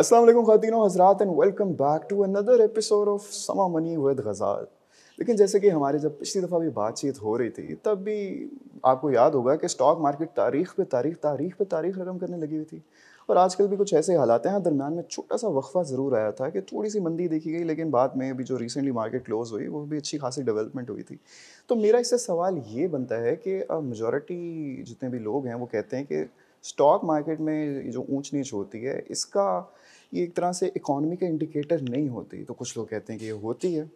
अस्सलाम वालेकुम खातिन और हजरात and welcome back to another episode of समा मनी विद गज़ाल। लेकिन जैसे कि हमारे जब पिछली दफ़ा भी बातचीत हो रही थी तब भी आपको याद होगा कि स्टॉक मार्केट तारीख पे तारीख रकम करने लगी हुई थी और आजकल भी कुछ ऐसे हालात हैं। दरम्यान में छोटा सा वक्फा ज़रूर आया था कि थोड़ी सी मंदी देखी गई, लेकिन बाद में अभी जो रिसेंटली मार्केट क्लोज़ हुई वो भी अच्छी खासी डेवलपमेंट हुई थी। तो मेरा इससे सवाल ये बनता है कि मेजॉरिटी जितने भी लोग हैं वो कहते हैं कि स्टॉक मार्केट में जो ऊंच नीच होती है इसका ये एक तरह से इकॉनमी का इंडिकेटर नहीं होती, तो कुछ लोग कहते हैं कि ये होती है।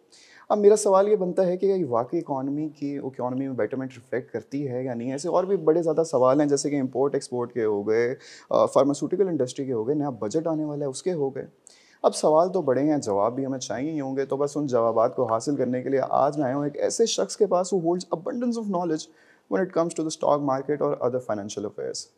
अब मेरा सवाल ये बनता है कि ये वाकई इकॉनमी में बेटरमेंट रिफ्लेक्ट करती है या नहीं। ऐसे और भी बड़े ज़्यादा सवाल हैं जैसे कि इंपोर्ट एक्सपोर्ट के हो गए, फार्मास्यूटिकल इंडस्ट्री के हो गए, नया बजट आने वाला है उसके हो गए। अब सवाल तो बड़े हैं, जवाब भी हमें चाहिए होंगे, तो बस उन जवाबात को हासिल करने के लिए आज मैं आया हूँ एक ऐसे शख्स के पास who holds abundance of knowledge when it comes to the stock market और other financial affairs.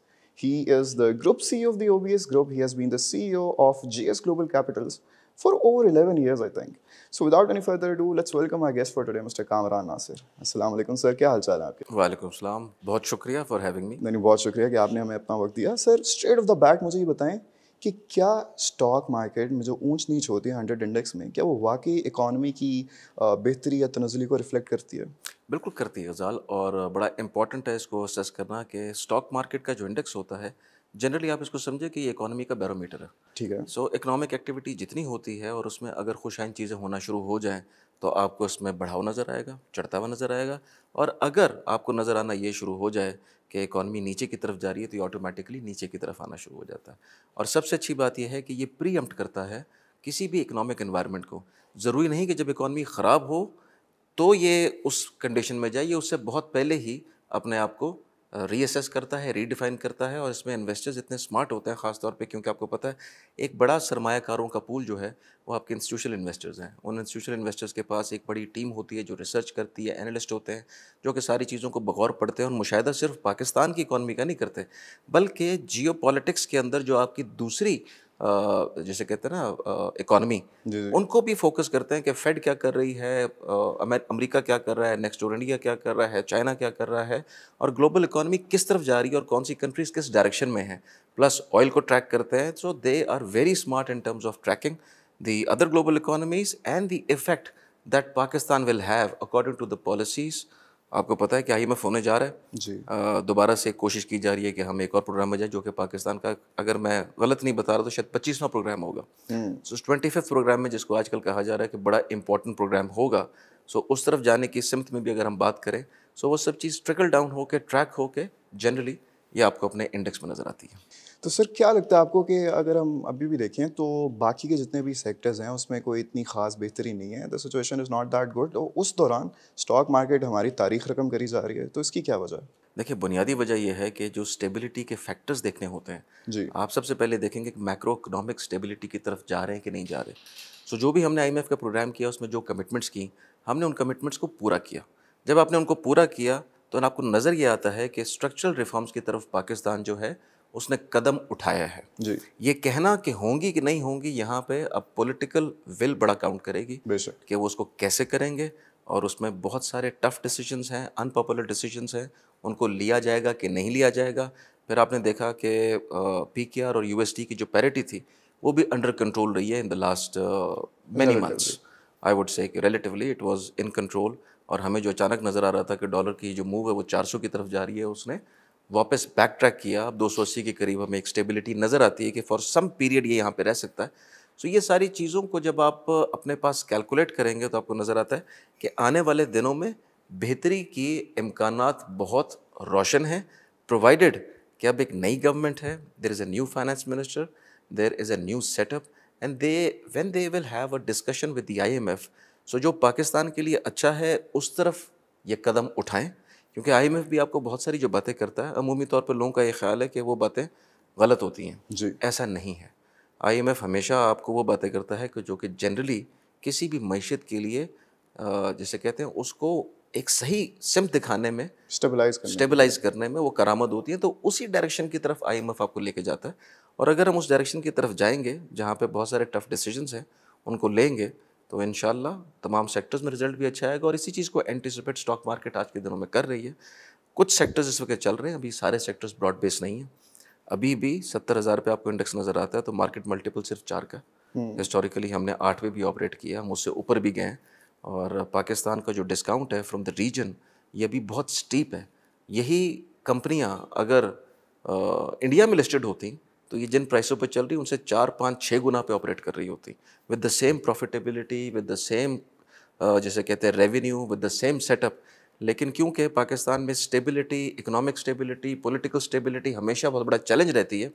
He is the Group CEO of the OBS Group. He has been the CEO of GS Global Capitals for over 11 years, I think. So without any further ado, let's welcome our guest for today, Mr. Kamran Nasir. Assalamu alaikum sir, क्या हाल चाल है आपके? वालेकुम सलाम, बहुत शुक्रिया for having me. नहीं, बहुत शुक्रिया कि आपने हमें अपना वक्त दिया। Sir, straight off the bat मुझे ये बताएं कि क्या स्टॉक मार्केट में जो ऊंच नीच होती है 100 इंडेक्स में, क्या वो वाकई इकॉनमी की बेहतरी या तनज़ुली को रिफ्लेक्ट करती है? बिल्कुल करती है गज़ाल, और बड़ा इंपॉर्टेंट है इसको स्ट्रेस करना कि स्टॉक मार्केट का जो इंडेक्स होता है जनरली आप इसको समझे कि ये इकॉनमी का बैरोमीटर है। ठीक है। सो इकनॉमिक एक्टिविटी जितनी होती है और उसमें अगर खुशाइन चीज़ें होना शुरू हो जाएँ तो आपको इसमें बढ़ाव नज़र आएगा, चढ़ता हुआ नज़र आएगा, और अगर आपको नज़र आना ये शुरू हो जाए कि इकॉनमी नीचे की तरफ जा रही है तो ये ऑटोमेटिकली नीचे की तरफ आना शुरू हो जाता है। और सबसे अच्छी बात यह है कि ये प्रीएम्प्ट करता है किसी भी इकनॉमिक एनवायरनमेंट को। ज़रूरी नहीं कि जब इकॉनमी ख़राब हो तो ये उस कंडीशन में जाए, ये उससे बहुत पहले ही अपने आप को रीअसेस करता है, रीडिफाइन करता है। और इसमें इन्वेस्टर्स इतने स्मार्ट होते हैं ख़ासतौर पे, क्योंकि आपको पता है एक बड़ा सरमायाकारों का पूल जो है वो आपके इंस्टीट्यूशनल इन्वेस्टर्स हैं। उन इंस्टीट्यूशनल इन्वेस्टर्स के पास एक बड़ी टीम होती है जो रिसर्च करती है, एनालिस्ट होते हैं जो कि सारी चीज़ों को बगौर पढ़ते हैं और मुशाहिदा सिर्फ पाकिस्तान की इकॉनमी का नहीं करते बल्कि जियोपॉलिटिक्स के अंदर जो आपकी दूसरी जैसे कहते हैं ना इकॉनमी, उनको भी फोकस करते हैं कि फेड क्या कर रही है, अमेरिका क्या कर रहा है, नेक्स्ट डोर इंडिया क्या कर रहा है, चाइना क्या कर रहा है, और ग्लोबल इकॉनमी किस तरफ जा रही है और कौन सी कंट्रीज़ किस डायरेक्शन में हैं, प्लस ऑयल को ट्रैक करते हैं। So they are very smart in terms of tracking the other global economies and the effect that Pakistan will have according to the policies. आपको पता है कि आईएमएफ होने जा रहा है जी, दोबारा से कोशिश की जा रही है कि हम एक और प्रोग्राम में जाए जो कि पाकिस्तान का, अगर मैं गलत नहीं बता रहा तो शायद 25वां प्रोग्राम होगा। सो 25वें प्रोग्राम में, जिसको आजकल कहा जा रहा है कि बड़ा इंपॉर्टेंट प्रोग्राम होगा, सो उस तरफ जाने की सिमत में भी अगर हम बात करें सो वो सब चीज़ ट्रिकल डाउन होकर ट्रैक होकर जनरली ये आपको अपने इंडेक्स में नज़र आती है। तो सर, क्या लगता है आपको कि अगर हम अभी भी देखें तो बाकी के जितने भी सेक्टर्स हैं उसमें कोई इतनी ख़ास बेहतरी नहीं है, the situation is not that good, और उस दौरान स्टॉक मार्केट हमारी तारीख रकम करी जा रही है, तो इसकी क्या वजह है? देखिए, बुनियादी वजह यह है कि जो स्टेबिलिटी के फैक्टर्स देखने होते हैं जी, आप सबसे पहले देखेंगे कि मैक्रो इकोनॉमिक स्टेबिलिटी की तरफ जा रहे हैं कि नहीं जा रहे। सो जो भी हमने IMF का प्रोग्राम किया उसमें जो कमिटमेंट्स की, हमने उन कमिटमेंट्स को पूरा किया। जब आपने उनको पूरा किया तो आपको नज़र ये आता है कि स्ट्रक्चरल रिफॉर्म्स की तरफ पाकिस्तान जो है उसने कदम उठाया है जी। ये कहना कि होंगी कि नहीं होंगी, यहाँ पे अब पॉलिटिकल विल बड़ा काउंट करेगी कि वो उसको कैसे करेंगे, और उसमें बहुत सारे टफ डिसीजंस हैं, अनपॉपुलर डिसीजंस हैं, उनको लिया जाएगा कि नहीं लिया जाएगा। फिर आपने देखा कि PKR और USD की जो पैरिटी थी वो भी अंडर कंट्रोल रही है in the last many months. I would say relatively it was in control, और हमें जो अचानक नज़र आ रहा था कि डॉलर की जो मूव है वो 400 की तरफ जा रही है, उसने वापस बैक ट्रैक किया, अब 280 के करीब हमें एक स्टेबिलिटी नज़र आती है कि फॉर सम पीरियड ये यहाँ पे रह सकता है। सो ये सारी चीज़ों को जब आप अपने पास कैलकुलेट करेंगे तो आपको नज़र आता है कि आने वाले दिनों में बेहतरी की इम्कानात बहुत रोशन हैं, प्रोवाइडेड कि अब एक नई गवर्नमेंट है, there is a new finance minister, there is a new setup, and they when they will have a discussion with the IMF। So जो पाकिस्तान के लिए अच्छा है उस तरफ ये कदम उठाएं, क्योंकि IMF भी आपको बहुत सारी जो बातें करता है अमूमी तौर पर लोगों का ये ख्याल है कि वो बातें गलत होती हैं जी, ऐसा नहीं है। IMF हमेशा आपको वो बातें करता है कि जो कि जनरली किसी भी मैशत के लिए जैसे कहते हैं उसको एक सही सिम्त दिखाने में, स्टेबलाइज करने में वो करामत होती है। तो उसी डायरेक्शन की तरफ IMF आपको लेके जाता है, और अगर हम उस डायरेक्शन की तरफ जाएंगे जहाँ पर बहुत सारे टफ डिसीजंस हैं उनको लेंगे तो इंशाल्लाह तमाम सेक्टर्स में रिजल्ट भी अच्छा आएगा। और इसी चीज़ को एंटिसिपेट स्टॉक मार्केट आज के दिनों में कर रही है। कुछ सेक्टर्स इस वक्त चल रहे हैं, अभी सारे सेक्टर्स ब्रॉड बेस नहीं है। अभी भी 70,000 पे आपको इंडेक्स नजर आता है, तो मार्केट मल्टीपल सिर्फ 4 का। हिस्टोरिकली हमने 8 पे भी ऑपरेट किया, हम उससे ऊपर भी गए। और पाकिस्तान का जो डिस्काउंट है फ्रॉम द रीजन, ये भी बहुत स्टीप है। यही कंपनियां अगर इंडिया में लिस्टेड होती तो ये जिन प्राइसों पे चल रही उनसे 4, 5, 6 गुना पे ऑपरेट कर रही होती, with the same profitability, with the same जैसे कहते हैं revenue, with the same setup. लेकिन क्योंकि पाकिस्तान में stability, economic stability, political stability हमेशा बहुत बड़ा चैलेंज रहती है,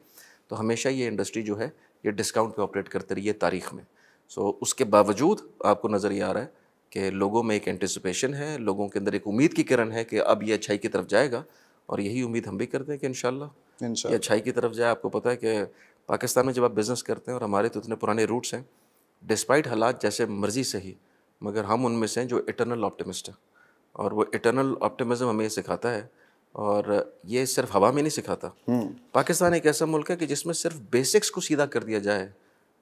तो हमेशा ये इंडस्ट्री जो है ये डिस्काउंट पे ऑपरेट करती रही है तारीख में। सो उसके बावजूद आपको नज़र ये आ रहा है कि लोगों में एक एंटिसिपेशन है, लोगों के अंदर एक उम्मीद की किरण है कि अब ये अच्छाई की तरफ जाएगा। और यही उम्मीद हम भी करते हैं कि इंशाल्लाह ये अच्छाई की तरफ जाए। आपको पता है कि पाकिस्तान में जब आप बिज़नेस करते हैं, और हमारे तो इतने पुराने रूट्स हैं, डिस्पाइट हालात जैसे मर्जी सही, मगर हम उनमें से हैं जो इटर्नल ऑप्टिमिस्ट हैं। और वो इटर्नल ऑप्टिमिज्म हमें सिखाता है, और ये सिर्फ हवा में नहीं सिखाता। पाकिस्तान एक ऐसा मुल्क है कि जिसमें सिर्फ बेसिक्स को सीधा कर दिया जाए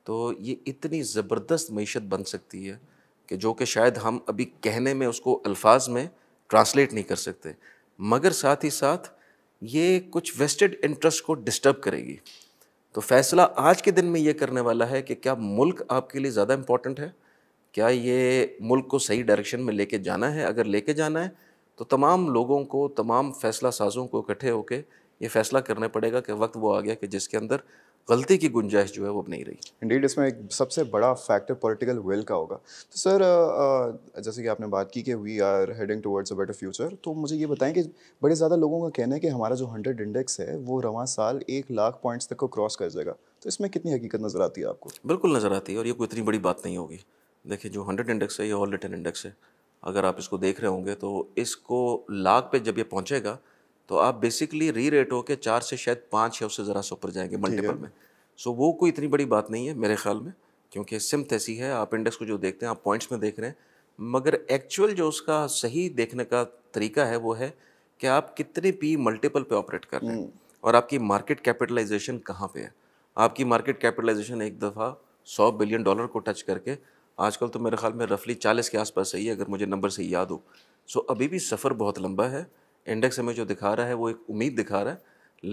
तो ये इतनी ज़बरदस्त मीशत बन सकती है कि जो कि शायद हम अभी कहने में उसको अल्फाज में ट्रांसलेट नहीं कर सकते, मगर साथ ही साथ ये कुछ वेस्टेड इंटरेस्ट को डिस्टर्ब करेगी। तो फैसला आज के दिन में ये करने वाला है कि क्या मुल्क आपके लिए ज़्यादा इम्पॉर्टेंट है, क्या ये मुल्क को सही डायरेक्शन में लेके जाना है। अगर लेके जाना है तो तमाम लोगों को, तमाम फ़ैसला साजों को इकट्ठे होकर ये फ़ैसला करना पड़ेगा कि वक्त वो आ गया कि जिसके अंदर गलती की गुंजाइश जो है वो अब नहीं रही। इंडीड इसमें एक सबसे बड़ा फैक्टर पॉलिटिकल विल का होगा। तो सर जैसे कि आपने बात की कि we are heading towards a better future, तो मुझे ये बताएं कि बड़े ज़्यादा लोगों का कहना है कि हमारा जो 100 इंडेक्स है वो रवां साल 1 लाख पॉइंट्स तक को क्रॉस कर जाएगा, तो इसमें कितनी हकीकत नज़र आती है आपको? बिल्कुल नज़र आती है, और ये कोई इतनी बड़ी बात नहीं होगी। देखिए जो 100 इंडेक्स है ये ऑल रिटन इंडेक्स है। अगर आप इसको देख रहे होंगे तो इसको लाख पे जब ये पहुँचेगा तो आप बेसिकली री रेट होकर 4 से शायद 5 या उससे ज़रा से ऊपर जाएंगे मल्टीपल में। सो वो कोई इतनी बड़ी बात नहीं है मेरे ख्याल में, क्योंकि सिम्त ऐसी है। आप इंडेक्स को जो देखते हैं आप पॉइंट्स में देख रहे हैं, मगर एक्चुअल जो उसका सही देखने का तरीका है वो है कि आप कितने पी मल्टीपल पे ऑपरेट कर रहे हैं और आपकी मार्केट कैपिटलाइजेशन कहाँ पर है। आपकी मार्केट कैपिटलाइजेशन एक दफ़ा $100 बिलियन को टच करके आजकल तो मेरे ख्याल में रफली 40 के आसपास सही है, अगर मुझे नंबर सही याद हो। सो अभी भी सफ़र बहुत लंबा है। इंडेक्स हमें जो दिखा रहा है वो एक उम्मीद दिखा रहा है,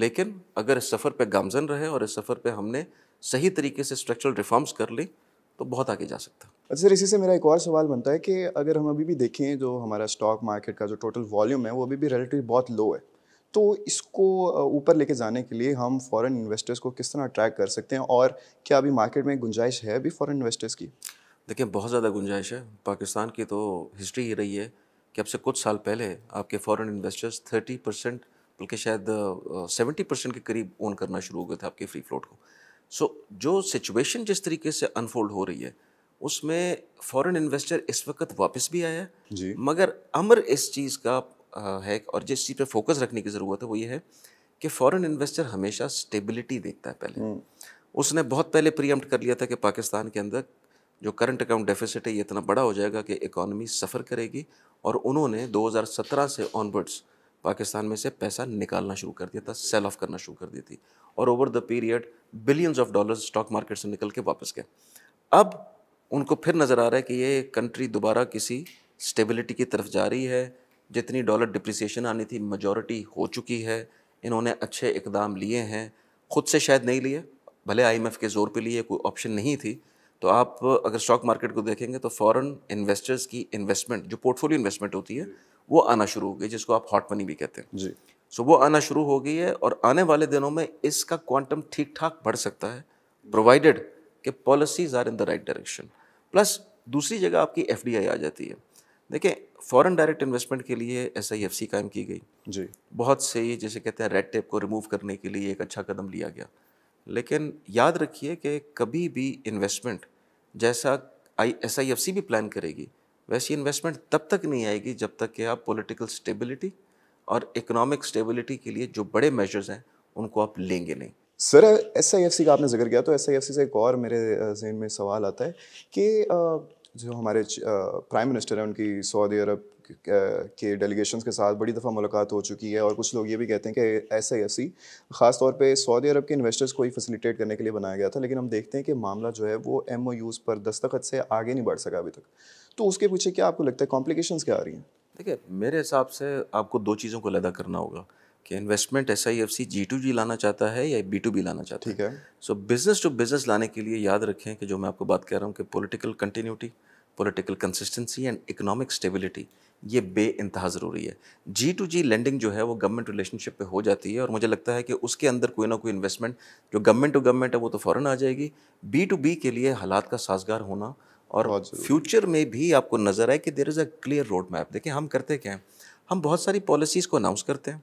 लेकिन अगर इस सफ़र पे गामजन रहे और इस सफ़र पे हमने सही तरीके से स्ट्रक्चरल रिफॉर्म्स कर ली तो बहुत आगे जा सकता है। अच्छा सर, इसी से मेरा एक और सवाल बनता है कि अगर हम अभी भी देखें जो हमारा स्टॉक मार्केट का जो टोटल वॉल्यूम है वो अभी भी रिलेटिवली बहुत लो है, तो इसको ऊपर लेके जाने के लिए हम फॉरेन इन्वेस्टर्स को किस तरह अट्रैक्ट कर सकते हैं, और क्या अभी मार्केट में गुंजाइश है अभी फॉरेन इन्वेस्टर्स की? देखिए बहुत ज़्यादा गुंजाइश है। पाकिस्तान की तो हिस्ट्री ही रही है कि अब से कुछ साल पहले आपके फॉरेन इन्वेस्टर्स 30%, बल्कि शायद 70% के करीब ओन करना शुरू हो गए थे आपके फ्री फ्लोट को। सो जो सिचुएशन जिस तरीके से अनफोल्ड हो रही है उसमें फॉरेन इन्वेस्टर इस वक्त वापस भी आया है, मगर अमर इस चीज़ का है और जिस चीज़ पर फोकस रखने की ज़रूरत है वो ये है कि फॉरेन इन्वेस्टर हमेशा स्टेबिलिटी देखता है। पहले उसने बहुत पहले प्रीएम्प्ट कर लिया था कि पाकिस्तान के अंदर जो करंट अकाउंट डेफिसिट है ये इतना बड़ा हो जाएगा कि इकॉनमी सफ़र करेगी, और उन्होंने 2017 से ऑनवर्ड्स पाकिस्तान में से पैसा निकालना शुरू कर दिया था, सेल ऑफ करना शुरू कर दी थी, और over the period billions of dollars stock market से निकल के वापस गए। अब उनको फिर नज़र आ रहा है कि ये कंट्री दोबारा किसी स्टेबिलिटी की तरफ जा रही है। जितनी डॉलर डिप्रिसिएशन आनी थी मेजॉरिटी हो चुकी है। इन्होंने अच्छे इकदाम लिए हैं, ख़ुद से शायद नहीं लिए, भले IMF के ज़ोर पर लिए, कोई ऑप्शन नहीं थी। तो आप अगर स्टॉक मार्केट को देखेंगे तो फॉरेन इन्वेस्टर्स की इन्वेस्टमेंट जो पोर्टफोलियो इन्वेस्टमेंट होती है वो आना शुरू हो गई, जिसको आप हॉट मनी भी कहते हैं जी। सो वो आना शुरू हो गई है, और आने वाले दिनों में इसका क्वांटम ठीक ठाक बढ़ सकता है, प्रोवाइडेड कि policies are in the right direction. Plus दूसरी जगह आपकी FDI आ जाती है। देखिए फॉरेन डायरेक्ट इन्वेस्टमेंट के लिए SIFC कायम की गई जी, बहुत से जैसे कहते हैं रेड टेप को रिमूव करने के लिए एक अच्छा कदम लिया गया। लेकिन याद रखिए कि कभी भी इन्वेस्टमेंट जैसा SIFC भी प्लान करेगी वैसी इन्वेस्टमेंट तब तक नहीं आएगी जब तक कि आप पॉलिटिकल स्टेबिलिटी और इकोनॉमिक स्टेबिलिटी के लिए जो बड़े मेजर्स हैं उनको आप लेंगे नहीं। सर SIFC का आपने जिक्र किया, तो SIFC से एक और मेरे जहन में सवाल आता है कि जो हमारे प्राइम मिनिस्टर हैं उनकी सऊदी अरब के डेलीगेशन के साथ बड़ी दफ़ा मुलाकात हो चुकी है, और कुछ लोग ये भी कहते हैं कि SIFC ख़ास तौर पे सऊदी अरब के इन्वेस्टर्स को ही फैसिलिटेट करने के लिए बनाया गया था, लेकिन हम देखते हैं कि मामला जो है वो MOUs पर दस्तखत से आगे नहीं बढ़ सका अभी तक। तो उसके पीछे क्या आपको लगता है कॉम्प्लिकेशंस क्या आ रही हैं? देखिए मेरे हिसाब से आपको दो चीज़ों को अलग करना होगा कि इन्वेस्टमेंट SIFC G2G लाना चाहता है या B2B लाना चाहता है, ठीक है। सो बिजनेस टू बिजनेस लाने के लिए याद रखें कि जो मैं आपको बात कह रहा हूँ कि political continuity, political consistency and economic stability, ये बेइंतहा ज़रूरी है। G2G लेंडिंग जो है वो गवर्नमेंट रिलेशनशिप पे हो जाती है और मुझे लगता है कि उसके अंदर कोई ना कोई इन्वेस्टमेंट जो गवर्नमेंट टू गवर्नमेंट है वो तो फ़ौरन आ जाएगी। B2B के लिए हालात का साजगार होना और फ्यूचर में भी आपको नज़र आए कि there is a clear road map. देखिए हम करते क्या हैं, हम बहुत सारी पॉलिसीज़ को अनाउंस करते हैं,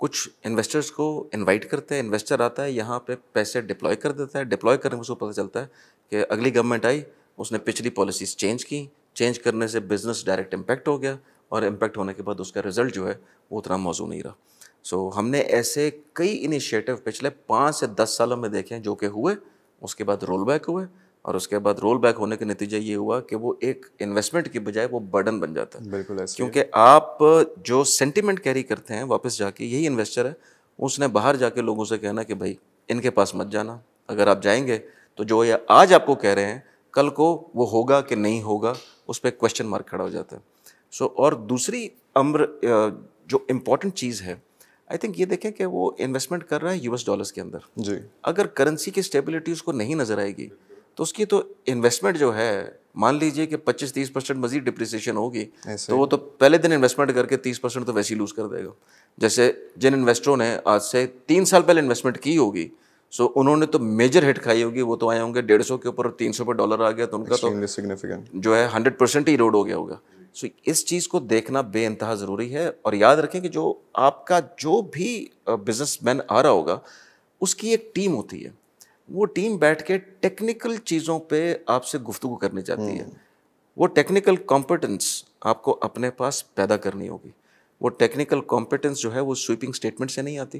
कुछ इन्वेस्टर्स को इनवाइट करते हैं, इन्वेस्टर आता है यहाँ पे पैसे डिप्लॉय कर देता है, डिप्लॉय करने में उसको पता चलता है कि अगली गवर्नमेंट आई, उसने पिछली पॉलिसीज़ चेंज की, चेंज करने से बिज़नेस डायरेक्ट इम्पैक्ट हो गया और इम्पैक्ट होने के बाद उसका रिज़ल्ट जो है वो उतना मौजू नहीं रहा। सो हमने ऐसे कई इनिशिएटिव पिछले 5 से 10 सालों में देखे हैं जो कि हुए, उसके बाद रोल बैक हुए और उसके बाद रोल बैक होने के नतीजे ये हुआ कि वो एक इन्वेस्टमेंट की बजाय वो बर्डन बन जाता है। बिल्कुल ऐसे, क्योंकि आप जो सेंटिमेंट कैरी करते हैं वापस जाके यही इन्वेस्टर है, उसने बाहर जाके लोगों से कहना कि भाई इनके पास मत जाना, अगर आप जाएंगे तो जो ये आज आपको कह रहे हैं कल को वो होगा कि नहीं होगा, उस पर क्वेश्चन मार्क खड़ा हो जाता है। सो और दूसरी जो इम्पोर्टेंट चीज़ है आई थिंक ये देखें कि वो इन्वेस्टमेंट कर रहा है US डॉलर्स के अंदर जी, अगर करेंसी की स्टेबिलिटी उसको नहीं नज़र आएगी तो उसकी तो इन्वेस्टमेंट जो है मान लीजिए कि 25-30% मजीद डिप्रिसिएशन होगी तो वो तो पहले दिन इन्वेस्टमेंट करके 30% तो वैसे ही लूज़ कर देगा। जैसे जिन इन्वेस्टरों ने आज से 3 साल पहले इन्वेस्टमेंट की होगी सो उन्होंने तो मेजर हिट खाई होगी, वो तो आए होंगे 150 के ऊपर और 300 पर डॉलर आ गया तो उनका तो सिग्निफिकेंट जो है 100% ही रोड हो गया होगा। सो इस चीज़ को देखना बेइंतहा ज़रूरी है और याद रखें कि जो आपका जो भी बिजनेसमैन आ रहा होगा उसकी एक टीम होती है, वो टीम बैठ के टेक्निकल चीज़ों पे आपसे गुफ्तगू करनी चाहती है, वो टेक्निकल कॉम्पिटेंस आपको अपने पास पैदा करनी होगी। वो टेक्निकल कॉम्पिटेंस जो है वो स्वीपिंग स्टेटमेंट से नहीं आती,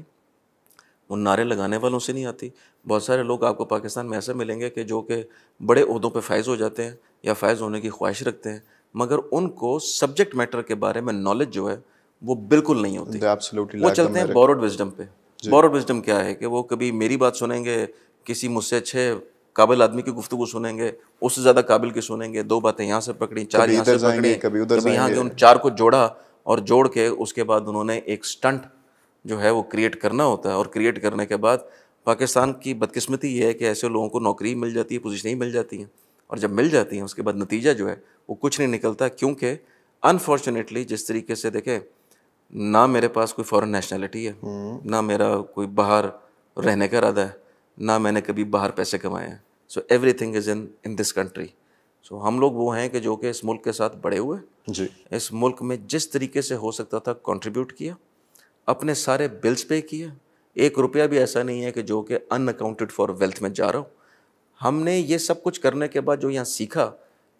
वो नारे लगाने वालों से नहीं आती। बहुत सारे लोग आपको पाकिस्तान में ऐसे मिलेंगे कि जो कि बड़े ओहदों पे फायज़ हो जाते हैं या फायज़ होने की ख्वाहिश रखते हैं मगर उनको सब्जेक्ट मैटर के बारे में नॉलेज जो है वो बिल्कुल नहीं होती। वो चलते हैं बोरोड विजडम पे। बोरोड विजडम क्या है कि वो कभी मेरी बात सुनेंगे, किसी मुझसे अच्छे काबिल आदमी की गुफ्तगू सुनेंगे, उससे ज़्यादा काबिल की सुनेंगे, 2 बातें यहाँ से पकड़ी, 4 यहाँ से पकड़ी, कभी यहाँ से उन 4 को जोड़ा और जोड़ के उसके बाद उन्होंने एक स्टंट जो है वो क्रिएट करना होता है। और क्रिएट करने के बाद पाकिस्तान की बदकिस्मती ये है कि ऐसे लोगों को नौकरी मिल जाती है, पोजीशनें मिल जाती हैं और जब मिल जाती हैं उसके बाद नतीजा जो है वो कुछ नहीं निकलता, क्योंकि अनफॉर्चुनेटली जिस तरीके से देखें ना मेरे पास कोई फॉरेन नेशनैलिटी है, ना मेरा कोई बाहर रहने का इरादा है, ना मैंने कभी बाहर पैसे कमाए हैं। So everything is in this country. So हम लोग वो हैं कि जो कि इस मुल्क के साथ बड़े हुए जी, इस मुल्क में जिस तरीके से हो सकता था कंट्रीब्यूट किया, अपने सारे बिल्स पे किए, 1 रुपया भी ऐसा नहीं है कि जो कि अनअकाउंटेड फॉर वेल्थ में जा रहा हो। हमने ये सब कुछ करने के बाद जो यहाँ सीखा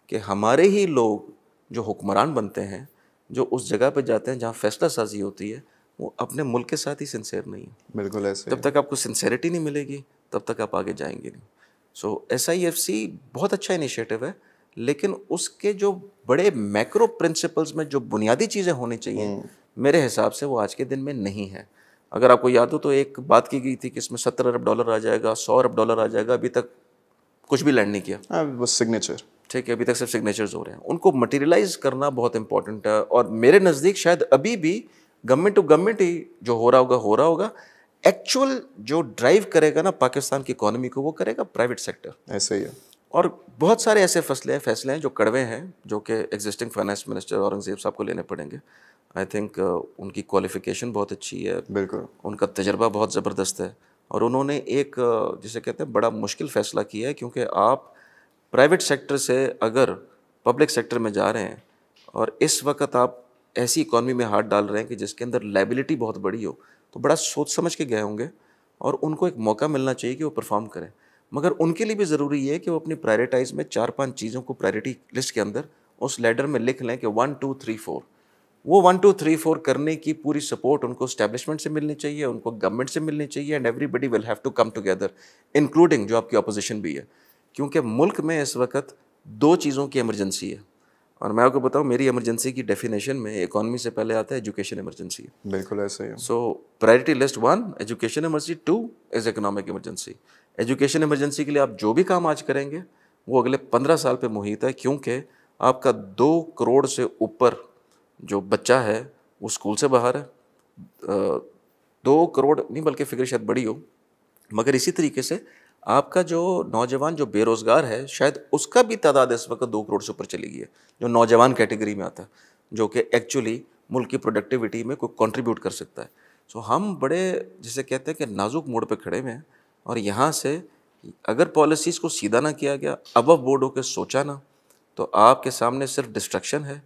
कि हमारे ही लोग जो हुक्मरान बनते हैं, जो उस जगह पर जाते हैं जहाँ फैसला साजी होती है, वो अपने मुल्क के साथ ही सिंसेर नहीं है। बिल्कुल ऐसे, तब तक आपको सिंसेरिटी नहीं मिलेगी, तब तक आप आगे जाएंगे नहीं। सो SIFC बहुत अच्छा इनिशिएटिव है लेकिन उसके जो बड़े मैक्रो प्रिंसिपल्स में जो बुनियादी चीज़ें होनी चाहिए मेरे हिसाब से वो आज के दिन में नहीं है। अगर आपको याद हो तो एक बात की गई थी कि इसमें $70 अरब आ जाएगा, $100 अरब आ जाएगा, अभी तक कुछ भी लैंड नहीं किया, बस सिग्नेचर, ठीक है, अभी तक सिर्फ सिग्नेचर्स हो रहे हैं। उनको मटेरियलाइज करना बहुत इंपॉर्टेंट है और मेरे नज़दीक शायद अभी भी गवर्नमेंट टू गवर्नमेंट ही जो हो रहा होगा हो रहा होगा। एक्चुअल जो ड्राइव करेगा ना पाकिस्तान की इकोनॉमी को वो करेगा प्राइवेट सेक्टर। ऐसे ही है और बहुत सारे ऐसे फैसले हैं जो कड़वे हैं जो कि एग्जिस्टिंग फाइनेंस मिनिस्टर औरंगज़ेब साहब को लेने पड़ेंगे। आई थिंक उनकी क्वालिफिकेशन बहुत अच्छी है, बिल्कुल उनका तजर्बा बहुत ज़बरदस्त है और उन्होंने एक जिसे कहते हैं बड़ा मुश्किल फ़ैसला किया है, क्योंकि आप प्राइवेट सेक्टर से अगर पब्लिक सेक्टर में जा रहे हैं और इस वक्त आप ऐसी इकॉनमी में हाथ डाल रहे हैं कि जिसके अंदर लायबिलिटी बहुत बड़ी हो, तो बड़ा सोच समझ के गए होंगे और उनको एक मौका मिलना चाहिए कि वो परफॉर्म करें। मगर उनके लिए भी ज़रूरी है कि वो अपनी प्रायोरिटाइज में 4-5 चीज़ों को प्रायोरिटी लिस्ट के अंदर उस लेडर में लिख लें कि 1, 2, 3, 4। वो 1, 2, 3, 4 करने की पूरी सपोर्ट उनको इस्टेब्लिशमेंट से मिलनी चाहिए, उनको गवर्नमेंट से मिलनी चाहिए and everybody will have to come together including जो आपकी अपोजिशन भी है, क्योंकि मुल्क में इस वक्त 2 चीज़ों की इमरजेंसी है और मैं आपको बताऊं मेरी इमरजेंसी की डेफिनेशन में इकोनॉमी से पहले आता है एजुकेशन इमरजेंसी। बिल्कुल ऐसे ही है। So priority list 1 education emergency, 2 is economic emergency. Education emergency के लिए आप जो भी काम आज करेंगे वो अगले 15 साल पे मुहित है, क्योंकि आपका 2 करोड़ से ऊपर जो बच्चा है वो स्कूल से बाहर है, 2 करोड़ नहीं बल्कि फिगर शायद बड़ी हो, मगर इसी तरीके से आपका जो नौजवान जो बेरोज़गार है शायद उसका भी तादाद इस वक्त 2 करोड़ से ऊपर चली गई है, जो नौजवान कैटेगरी में आता है, जो कि एक्चुअली मुल्क की प्रोडक्टिविटी में कोई कंट्रीब्यूट कर सकता है। सो हम बड़े जिसे कहते हैं कि नाजुक मोड़ पे खड़े हुए हैं, और यहाँ से अगर पॉलिसीज़ को सीधा ना किया गया, अबव बोर्ड होकर सोचा ना, तो आपके सामने सिर्फ डिस्ट्रक्शन है।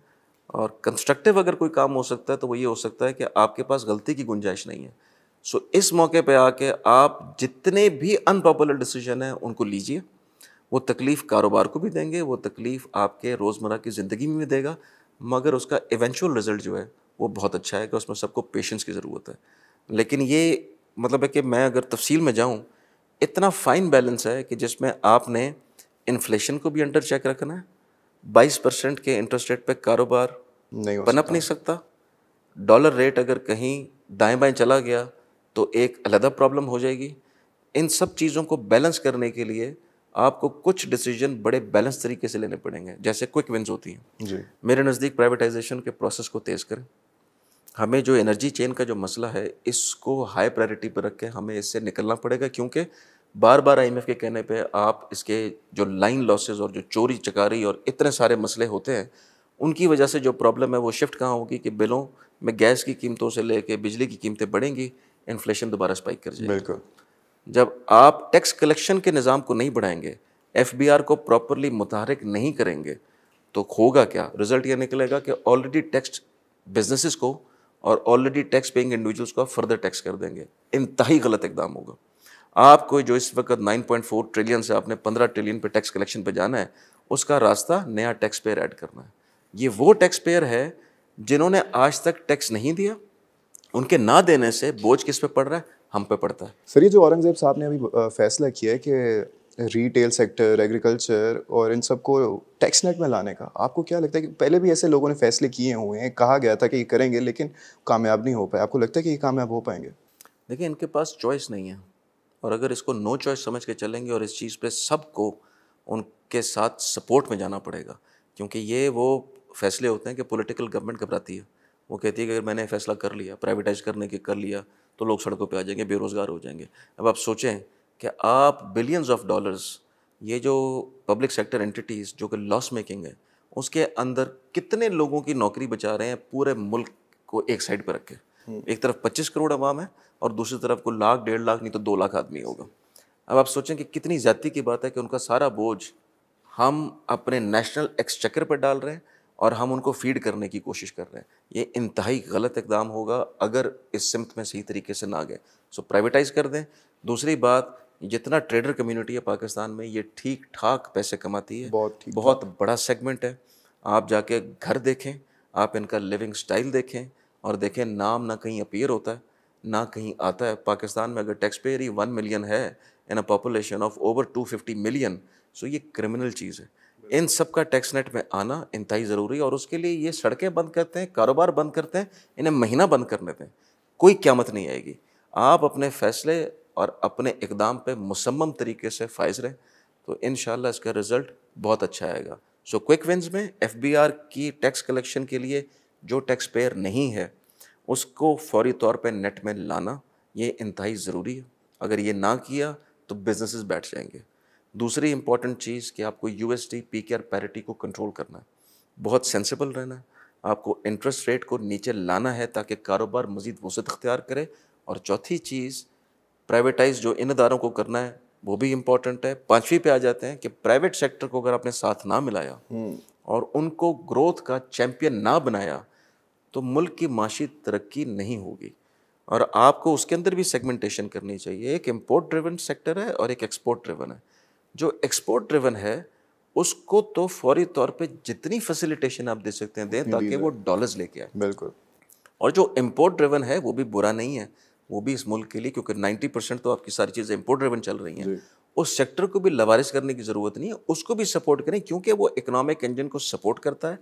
और कंस्ट्रक्टिव अगर कोई काम हो सकता है तो वो ये हो सकता है कि आपके पास गलती की गुंजाइश नहीं है। सो इस मौके पे आके आप जितने भी अनपॉपुलर डिसीजन हैं उनको लीजिए, वो तकलीफ़ कारोबार को भी देंगे, वो तकलीफ़ आपके रोज़मर्रा की ज़िंदगी में भी देगा, मगर उसका इवेंचुअल रिज़ल्ट जो है वो बहुत अच्छा है कि उसमें सबको पेशेंस की ज़रूरत है। लेकिन ये मतलब है कि मैं अगर तफसील में जाऊं, इतना फ़ाइन बैलेंस है कि जिसमें आपने इन्फ्लेशन को भी अंडर चेक रखना है, 22% के इंटरेस्ट रेट पे कारोबार पनप नहीं सकता, डॉलर रेट अगर कहीं दाएँ बाएँ चला गया तो एक अलग प्रॉब्लम हो जाएगी। इन सब चीज़ों को बैलेंस करने के लिए आपको कुछ डिसीजन बड़े बैलेंस तरीके से लेने पड़ेंगे, जैसे क्विक विंस होती हैं जी। मेरे नज़दीक प्राइवेटाइजेशन के प्रोसेस को तेज़ करें, हमें जो एनर्जी चेन का जो मसला है इसको हाई प्रायोरिटी पर रखें, हमें इससे निकलना पड़ेगा, क्योंकि बार बार IMF के कहने पे आप इसके जो लाइन लॉसेज और जो चोरी चकारी और इतने सारे मसले होते हैं उनकी वजह से जो प्रॉब्लम है वो शिफ्ट कहाँ होगी कि बिलों में गैस की कीमतों से लेके बिजली की कीमतें बढ़ेंगी, इन्फ्लेशन दोबारा स्पाइक कर जाएगी। बिल्कुल, जब आप टैक्स कलेक्शन के निज़ाम को नहीं बढ़ाएंगे, FBR को प्रॉपरली मुतहरक नहीं करेंगे, तो होगा क्या? रिजल्ट ये निकलेगा कि ऑलरेडी टैक्स बिजनेसेस को और ऑलरेडी टैक्स पेइंग इंडिविजुअल्स को फर्दर टैक्स कर देंगे। इंतहाई गलत इकदाम होगा। आपको जो इस वक्त 9.4 ट्रिलियन से आपने 15 ट्रिलियन पे टैक्स कलेक्शन पे जाना है, उसका रास्ता नया टैक्स पेयर ऐड करना है। ये वो टैक्स पेयर है जिन्होंने आज तक टैक्स नहीं दिया, उनके ना देने से बोझ किस पे पड़ रहा है? हम पे पड़ता है। सर, ये जो औरंगज़ेब साहब ने अभी फैसला किया है कि रिटेल सेक्टर, एग्रीकल्चर और इन सबको टैक्स नेट में लाने का, आपको क्या लगता है कि पहले भी ऐसे लोगों ने फैसले किए हुए हैं, कहा गया था कि ये करेंगे लेकिन कामयाब नहीं हो पाए, आपको लगता है कि ये कामयाब हो पाएंगे? देखिए, इनके पास चॉइस नहीं है, और अगर इसको नो चॉइस समझ के चलेंगे और इस चीज़ पर सबको उनके साथ सपोर्ट में जाना पड़ेगा, क्योंकि ये वो फैसले होते हैं कि पॉलिटिकल गवर्नमेंट घबराती है। वो कहती है कि अगर मैंने फैसला कर लिया, प्राइवेटाइज करने के कर लिया, तो लोग सड़कों पे आ जाएंगे, बेरोज़गार हो जाएंगे। अब आप सोचें कि आप बिलियंस ऑफ डॉलर्स, ये जो पब्लिक सेक्टर एंटिटीज़ जो कि लॉस मेकिंग है, उसके अंदर कितने लोगों की नौकरी बचा रहे हैं पूरे मुल्क को एक साइड पर रख के। एक तरफ 25 करोड़ आवाम है और दूसरी तरफ को लाख, 1.5 लाख, नहीं तो 2 लाख आदमी होगा। अब आप सोचें कि कितनी ज़्यादती की बात है कि उनका सारा बोझ हम अपने नेशनल एक्सचेकर पर डाल रहे हैं और हम उनको फीड करने की कोशिश कर रहे हैं। ये इंतहाई गलत इकदाम होगा अगर इस सिम्त में सही तरीके से ना गए। सो प्राइवेटाइज़ कर दें। दूसरी बात, जितना ट्रेडर कम्युनिटी है पाकिस्तान में, ये ठीक ठाक पैसे कमाती है, बहुत बड़ा सेगमेंट है। आप जाके घर देखें, आप इनका लिविंग स्टाइल देखें, और देखें नाम ना कहीं अपीयर होता है ना कहीं आता है। पाकिस्तान में अगर टैक्स पेयर ही 1 मिलियन है in a population of over 250 million, सो ये क्रिमिनल चीज़ है। इन सब का टैक्स नेट में आना इंतहाई ज़रूरी है, और उसके लिए ये सड़कें बंद करते हैं, कारोबार बंद करते हैं, इन्हें महीना बंद करने दें, कोई क़्यामत नहीं आएगी। आप अपने फ़ैसले और अपने इकदाम पे मुसम्मम तरीके से फाइज़ रहें, तो इंशाल्लाह इसका रिज़ल्ट बहुत अच्छा आएगा। सो क्विक विंस में FBR की टैक्स कलेक्शन के लिए जो टैक्स पेयर नहीं है उसको फौरी तौर पर नेट में लाना, ये इंतहाई ज़रूरी है। अगर ये ना किया तो बिजनेसेस बैठ जाएंगे। दूसरी इंपॉर्टेंट चीज़ कि आपको USD PKR पैरिटी को कंट्रोल करना है, बहुत सेंसिबल रहना है, आपको इंटरेस्ट रेट को नीचे लाना है ताकि कारोबार मज़ीद वसत अख्तियार करे। और चौथी चीज़, प्राइवेटाइज जो इन अदारों को करना है वो भी इम्पॉर्टेंट है। पाँचवीं पे आ जाते हैं कि प्राइवेट सेक्टर को अगर आपने साथ ना मिलाया और उनको ग्रोथ का चैम्पियन ना बनाया तो मुल्क की माशी तरक्की नहीं होगी। और आपको उसके अंदर भी सेगमेंटेशन करनी चाहिए, एक इम्पोर्ट ड्रिवन सेक्टर है और एक एक्सपोर्ट ड्रिवन है। जो एक्सपोर्ट ड्रिवन है उसको तो फौरी तौर पे जितनी फैसिलिटेशन आप दे सकते हैं दें ताकि वो डॉलर्स लेके आए। बिल्कुल। और जो इम्पोर्ट ड्रिवन है वो भी बुरा नहीं है, वो भी इस मुल्क के लिए, क्योंकि 90% तो आपकी सारी चीज़ें इम्पोर्ट ड्रिवन चल रही हैं। उस सेक्टर को भी लवारिस करने की ज़रूरत नहीं है, उसको भी सपोर्ट करें क्योंकि वो इकोनॉमिक इंजन को सपोर्ट करता है,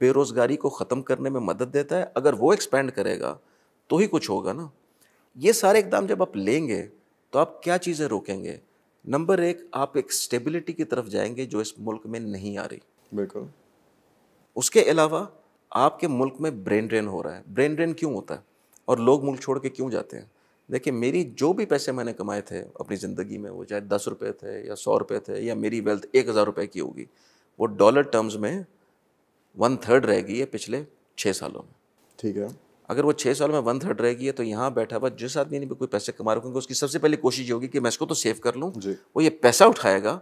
बेरोज़गारी को ख़त्म करने में मदद देता है। अगर वो एक्सपेंड करेगा तो ही कुछ होगा ना। ये सारे इकदाम जब आप लेंगे तो आप क्या चीज़ें रोकेंगे? नंबर 1, आप एक स्टेबिलिटी की तरफ जाएंगे जो इस मुल्क में नहीं आ रही। बिल्कुल। उसके अलावा आपके मुल्क में ब्रेन ड्रेन हो रहा है। ब्रेन ड्रेन क्यों होता है और लोग मुल्क छोड़ के क्यों जाते हैं? देखिए मेरी जो भी पैसे मैंने कमाए थे अपनी ज़िंदगी में, वो चाहे 10 रुपये थे या 100 रुपये थे, या मेरी वेल्थ 1000 रुपये की होगी, वो डॉलर टर्म्स में 1/3 रह गई है पिछले 6 सालों में। ठीक है, अगर वो 6 साल में 1/3 रह गई है तो यहाँ बैठा हुआ जिस आदमी ने भी कोई पैसे कमा रहे होंगे उसकी सबसे पहली कोशिश ये होगी कि मैं इसको तो सेव कर लूँ। वो ये पैसा उठाएगा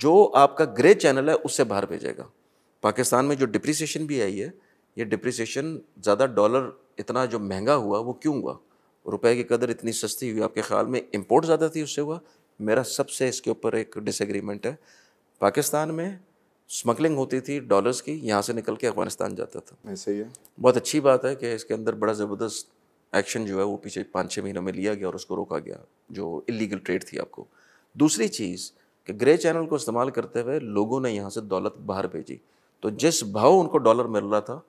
जो आपका ग्रे चैनल है उससे बाहर भेजेगा। पाकिस्तान में जो डिप्रिसिएशन भी आई है, ये डिप्रिसिएशन ज़्यादा डॉलर इतना जो महंगा हुआ वो क्यों हुआ, रुपए की कदर इतनी सस्ती हुई, आपके ख्याल में इंपोर्ट ज़्यादा थी उससे हुआ? मेरा सबसे इसके ऊपर एक डिसएग्रीमेंट है। पाकिस्तान में स्मगलिंग होती थी डॉलर्स की, यहाँ से निकल के अफगानिस्तान जाता था। ऐसे ही है, बहुत अच्छी बात है कि इसके अंदर बड़ा ज़बरदस्त एक्शन जो है वो पिछले 5-6 महीनों में लिया गया और उसको रोका गया जो इलीगल ट्रेड थी। आपको दूसरी चीज़ कि ग्रे चैनल को इस्तेमाल करते हुए लोगों ने यहाँ से दौलत बाहर भेजी, तो जिस भाव उनको डॉलर मिल रहा था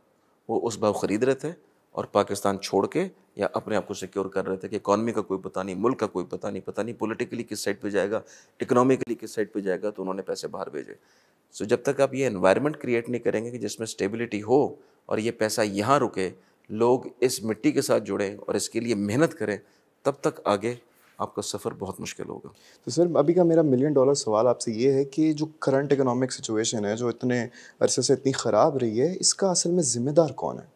वो उस भाव ख़रीद रहे थे और पाकिस्तान छोड़ के या अपने आप को सिक्योर कर रहे थे कि इकॉनमी का कोई पता नहीं, मुल्क का कोई पता नहीं, पॉलिटिकली किस साइड पे जाएगा, इकोनॉमिकली किस साइड पे जाएगा, तो उन्होंने पैसे बाहर भेजे। सो जब तक आप ये एनवायरनमेंट क्रिएट नहीं करेंगे कि जिसमें स्टेबिलिटी हो और ये पैसा यहाँ रुके, लोग इस मिट्टी के साथ जुड़ें और इसके लिए मेहनत करें, तब तक आगे आपका सफ़र बहुत मुश्किल होगा। तो सर अभी का मेरा $1 मिलियन सवाल आपसे ये है कि जो करंट इकोनॉमिक सिचुएशन है जो इतने अरसे से इतनी ख़राब रही है, इसका असल में ज़िम्मेदार कौन है?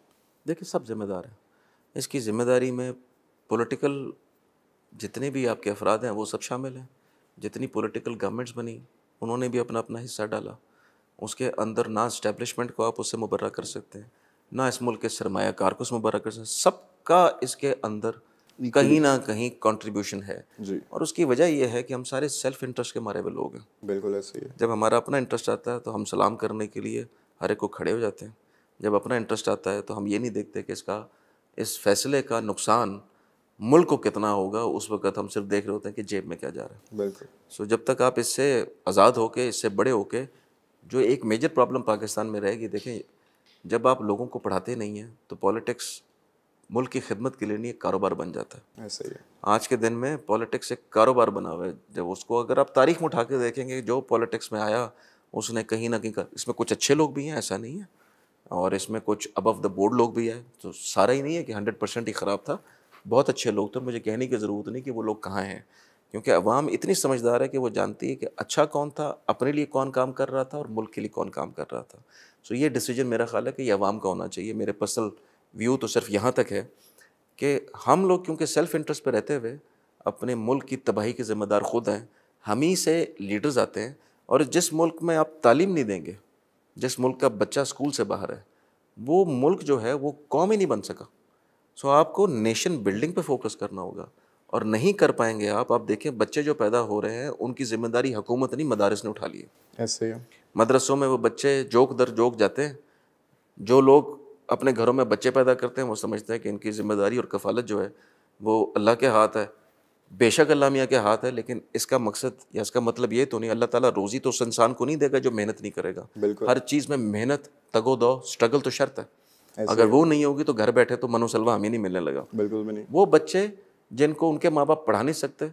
देखिए सब ज़िम्मेदार है। इसकी ज़िम्मेदारी में पॉलिटिकल जितने भी आपके अफराद हैं वो सब शामिल हैं। जितनी पॉलिटिकल गवर्नमेंट्स बनी उन्होंने भी अपना अपना हिस्सा डाला। उसके अंदर ना इस्टेब्लिशमेंट को आप उससे मुबर्रा कर सकते हैं, ना इस मुल्क के सरमायाकार को उससे मुबर्रा कर सकते हैं। सबका इसके अंदर कहीं ना कहीं कंट्रीब्यूशन है जी। और उसकी वजह यह है कि हम सारे सेल्फ इंटरेस्ट के मारे हुए लोग हैं। बिल्कुल ऐसे ही है। जब हमारा अपना इंटरेस्ट आता है तो हम सलाम करने के लिए हर एक को खड़े हो जाते हैं। जब अपना इंटरेस्ट आता है तो हम ये नहीं देखते कि इसका इस फैसले का नुकसान मुल्क को कितना होगा। उस वक्त हम सिर्फ देख रहे होते हैं कि जेब में क्या जा रहा है। बिल्कुल। सो जब तक आप इससे आज़ाद होके, इससे बड़े होके, जो एक मेजर प्रॉब्लम पाकिस्तान में रहेगी, देखें जब आप लोगों को पढ़ाते नहीं हैं तो पॉलिटिक्स मुल्क की खिदमत के लिए नहीं एक कारोबार बन जाता है। ऐसा ही है। आज के दिन में पॉलिटिक्स एक कारोबार बना हुआ है। जब उसको अगर आप तारीख में उठा के देखेंगे जो पॉलिटिक्स में आया उसने कहीं ना कहीं, इसमें कुछ अच्छे लोग भी हैं, ऐसा नहीं है, और इसमें कुछ अबव द बोर्ड लोग भी आए, तो सारा ही नहीं है कि 100% ही ख़राब था। बहुत अच्छे लोग थे, मुझे कहने की ज़रूरत नहीं कि वो लोग कहाँ हैं, क्योंकि अवाम इतनी समझदार है कि वो जानती है कि अच्छा कौन था, अपने लिए कौन काम कर रहा था और मुल्क के लिए कौन काम कर रहा था। सो ये डिसीजन मेरा ख्याल है कि ये अवाम का होना चाहिए। मेरे पर्सनल व्यू तो सिर्फ यहाँ तक है कि हम लोग क्योंकि सेल्फ़ इंटरेस्ट पर रहते हुए अपने मुल्क की तबाही के ज़िम्मेदार ख़ुद हैं। हम ही से लीडर्स आते हैं। और जिस मुल्क में आप तालीम नहीं देंगे, जिस मुल्क का बच्चा स्कूल से बाहर है, वो मुल्क जो है वो कौम ही नहीं बन सका। सो आपको नेशन बिल्डिंग पे फोकस करना होगा और नहीं कर पाएंगे आप देखें बच्चे जो पैदा हो रहे हैं उनकी ज़िम्मेदारी हुकूमत नहीं मदारस ने उठा ली है। ऐसे है। मदरसों में वो बच्चे जोक दर जोक जाते हैं। जो लोग अपने घरों में बच्चे पैदा करते हैं वो समझते हैं कि इनकी ज़िम्मेदारी और कफालत जो है वो अल्लाह के हाथ है। बेशक अल्लाह मियाँ के हाथ है, लेकिन इसका मकसद या इसका मतलब ये तो नहीं, अल्लाह ताला रोज़ी तो उस इंसान को नहीं देगा जो मेहनत नहीं करेगा। हर चीज़ में मेहनत, तगो दो, स्ट्रगल तो शर्त है। अगर वो नहीं होगी तो घर बैठे तो मनोसलवा हमें नहीं मिलने लगा। बिल्कुल भी नहीं। वो बच्चे जिनको उनके माँ बाप पढ़ा नहीं सकते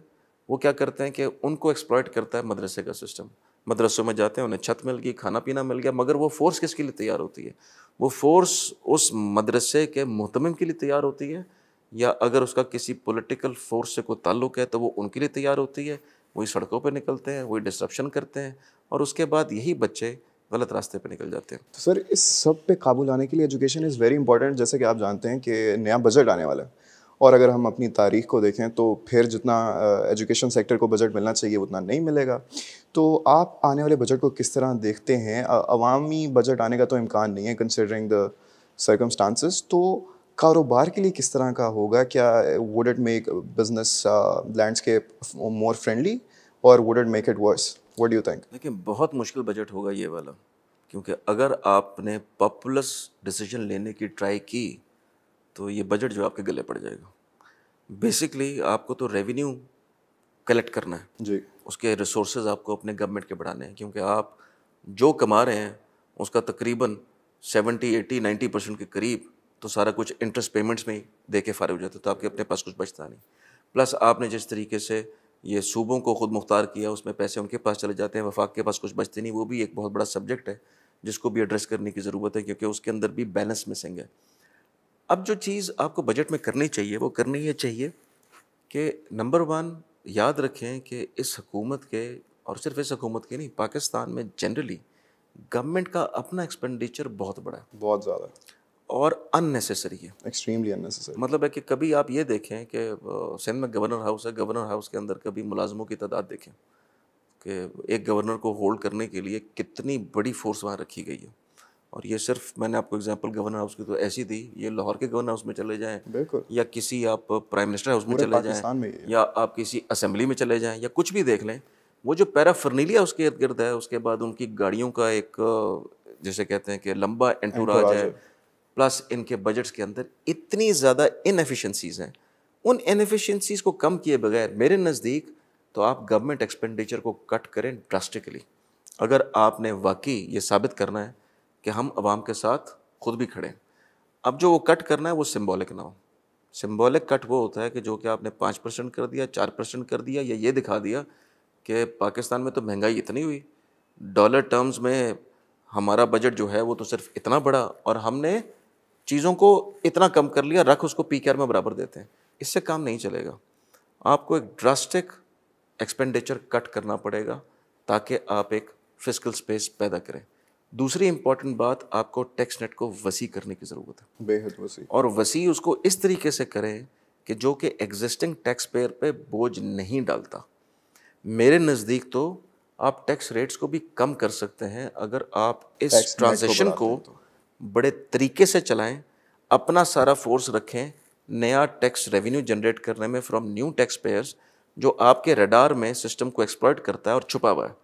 वो क्या करते हैं कि उनको एक्सप्लॉइट करता है मदरसे का सिस्टम। मदरसों में जाते हैं, उन्हें छत मिल गई, खाना पीना मिल गया, मगर वो फोर्स किसके लिए तैयार होती है? वो फोर्स उस मदरसे के मुहतमिम के लिए तैयार होती है, या अगर उसका किसी पॉलिटिकल फोर्स से कोई ताल्लुक़ है तो वो उनके लिए तैयार होती है। वही सड़कों पे निकलते हैं, वही डिस्ट्रप्शन करते हैं, और उसके बाद यही बच्चे गलत रास्ते पे निकल जाते हैं। तो सर इस सब पे काबू लाने के लिए एजुकेशन इज़ वेरी इंपॉर्टेंट। जैसे कि आप जानते हैं कि नया बजट आने वाला है और अगर हम अपनी तारीख को देखें तो फिर जितना एजुकेशन सेक्टर को बजट मिलना चाहिए उतना नहीं मिलेगा। तो आप आने वाले बजट को किस तरह देखते हैं? अवामी बजट आने का तो इम्कान नहीं है कंसिडरिंग द सर्कमस्टांसिस, तो कारोबार के लिए किस तरह का होगा? क्या would it make business landscape more friendly और would it make it worse? What do you think? देखिए बहुत मुश्किल बजट होगा ये वाला, क्योंकि अगर आपने पॉपुलस डिसीजन लेने की ट्राई की तो ये बजट जो आपके गले पड़ जाएगा। बेसिकली आपको तो रेवेन्यू कलेक्ट करना है जी, उसके रिसोर्सेज आपको अपने गवर्नमेंट के बढ़ाने हैं, क्योंकि आप जो कमा रहे हैं उसका तकरीबन 70-80-90% के करीब तो सारा कुछ इंटरेस्ट पेमेंट्स में ही दे के फारिग हो जाता है, तो आपके अपने पास कुछ बचता नहीं। प्लस आपने जिस तरीके से ये सूबों को ख़ुद मुख्तार किया उसमें पैसे उनके पास चले जाते हैं, वफाक के पास कुछ बचते नहीं। वो भी एक बहुत बड़ा सब्जेक्ट है जिसको भी एड्रेस करने की ज़रूरत है, क्योंकि उसके अंदर भी बैलेंस मिसिंग है। अब जो चीज़ आपको बजट में करनी चाहिए वो करनी ये चाहिए कि नंबर वन याद रखें कि इस हकूमत के, और सिर्फ इस हकूमत के नहीं, पाकिस्तान में जनरली गवर्नमेंट का अपना एक्सपेंडिचर बहुत बड़ा है, बहुत ज़्यादा, और अननेसेसरी है, एक्सट्रीमली अननेसेसरी। मतलब है कि कभी आप ये देखें कि सिंध में गवर्नर हाउस है, गवर्नर हाउस के अंदर कभी मुलाजमों की तादाद देखें कि एक गवर्नर को होल्ड करने के लिए कितनी बड़ी फोर्स वहाँ रखी गई है। और ये सिर्फ मैंने आपको एग्जांपल गवर्नर हाउस की तो ऐसी दी, ये लाहौर के गवर्नर हाउस में चले जाएं या किसी आप प्राइम मिनिस्टर हाउस में चले जाएं या आप किसी असेंबली में चले जाएं या कुछ भी देख लें, वो जो पैराफर्नीलिया उसके इर्द गिर्द है, उसके बाद उनकी गाड़ियों का एक जैसे कहते हैं कि लंबा एंटूराज है, प्लस इनके बजट्स के अंदर इतनी ज़्यादा इनएफिशेंसीज़ हैं। उन इनएफिशेंसीज़ को कम किए बगैर मेरे नज़दीक तो आप गवर्नमेंट एक्सपेंडिचर को कट करें ड्रास्टिकली, अगर आपने वाकई ये साबित करना है कि हम आवाम के साथ खुद भी खड़े हैं। अब जो वो कट करना है वो सिंबॉलिक ना हो। सिंबॉलिक कट वो होता है कि जो कि आपने 5% कर दिया, 4% कर दिया, या ये दिखा दिया कि पाकिस्तान में तो महंगाई इतनी हुई, डॉलर टर्म्स में हमारा बजट जो है वो तो सिर्फ इतना बड़ा और हमने चीज़ों को इतना कम कर लिया, रख उसको PKR में बराबर देते हैं। इससे काम नहीं चलेगा, आपको एक ड्रास्टिक एक्सपेंडिचर कट करना पड़ेगा ताकि आप एक फिस्कल स्पेस पैदा करें। दूसरी इंपॉर्टेंट बात, आपको टैक्स नेट को वसी करने की ज़रूरत है, बेहद वसी, और वसी उसको इस तरीके से करें कि जो कि एग्जिस्टिंग टैक्स पेयर पे बोझ नहीं डालता। मेरे नज़दीक तो आप टैक्स रेट्स को भी कम कर सकते हैं अगर आप इस ट्रांजिशन को बड़े तरीके से चलाएं, अपना सारा फोर्स रखें नया टैक्स रेवेन्यू जनरेट करने में फ्रॉम न्यू टैक्स पेयर्स, जो आपके रडार में सिस्टम को एक्सप्लॉइट करता है और छुपा हुआ है,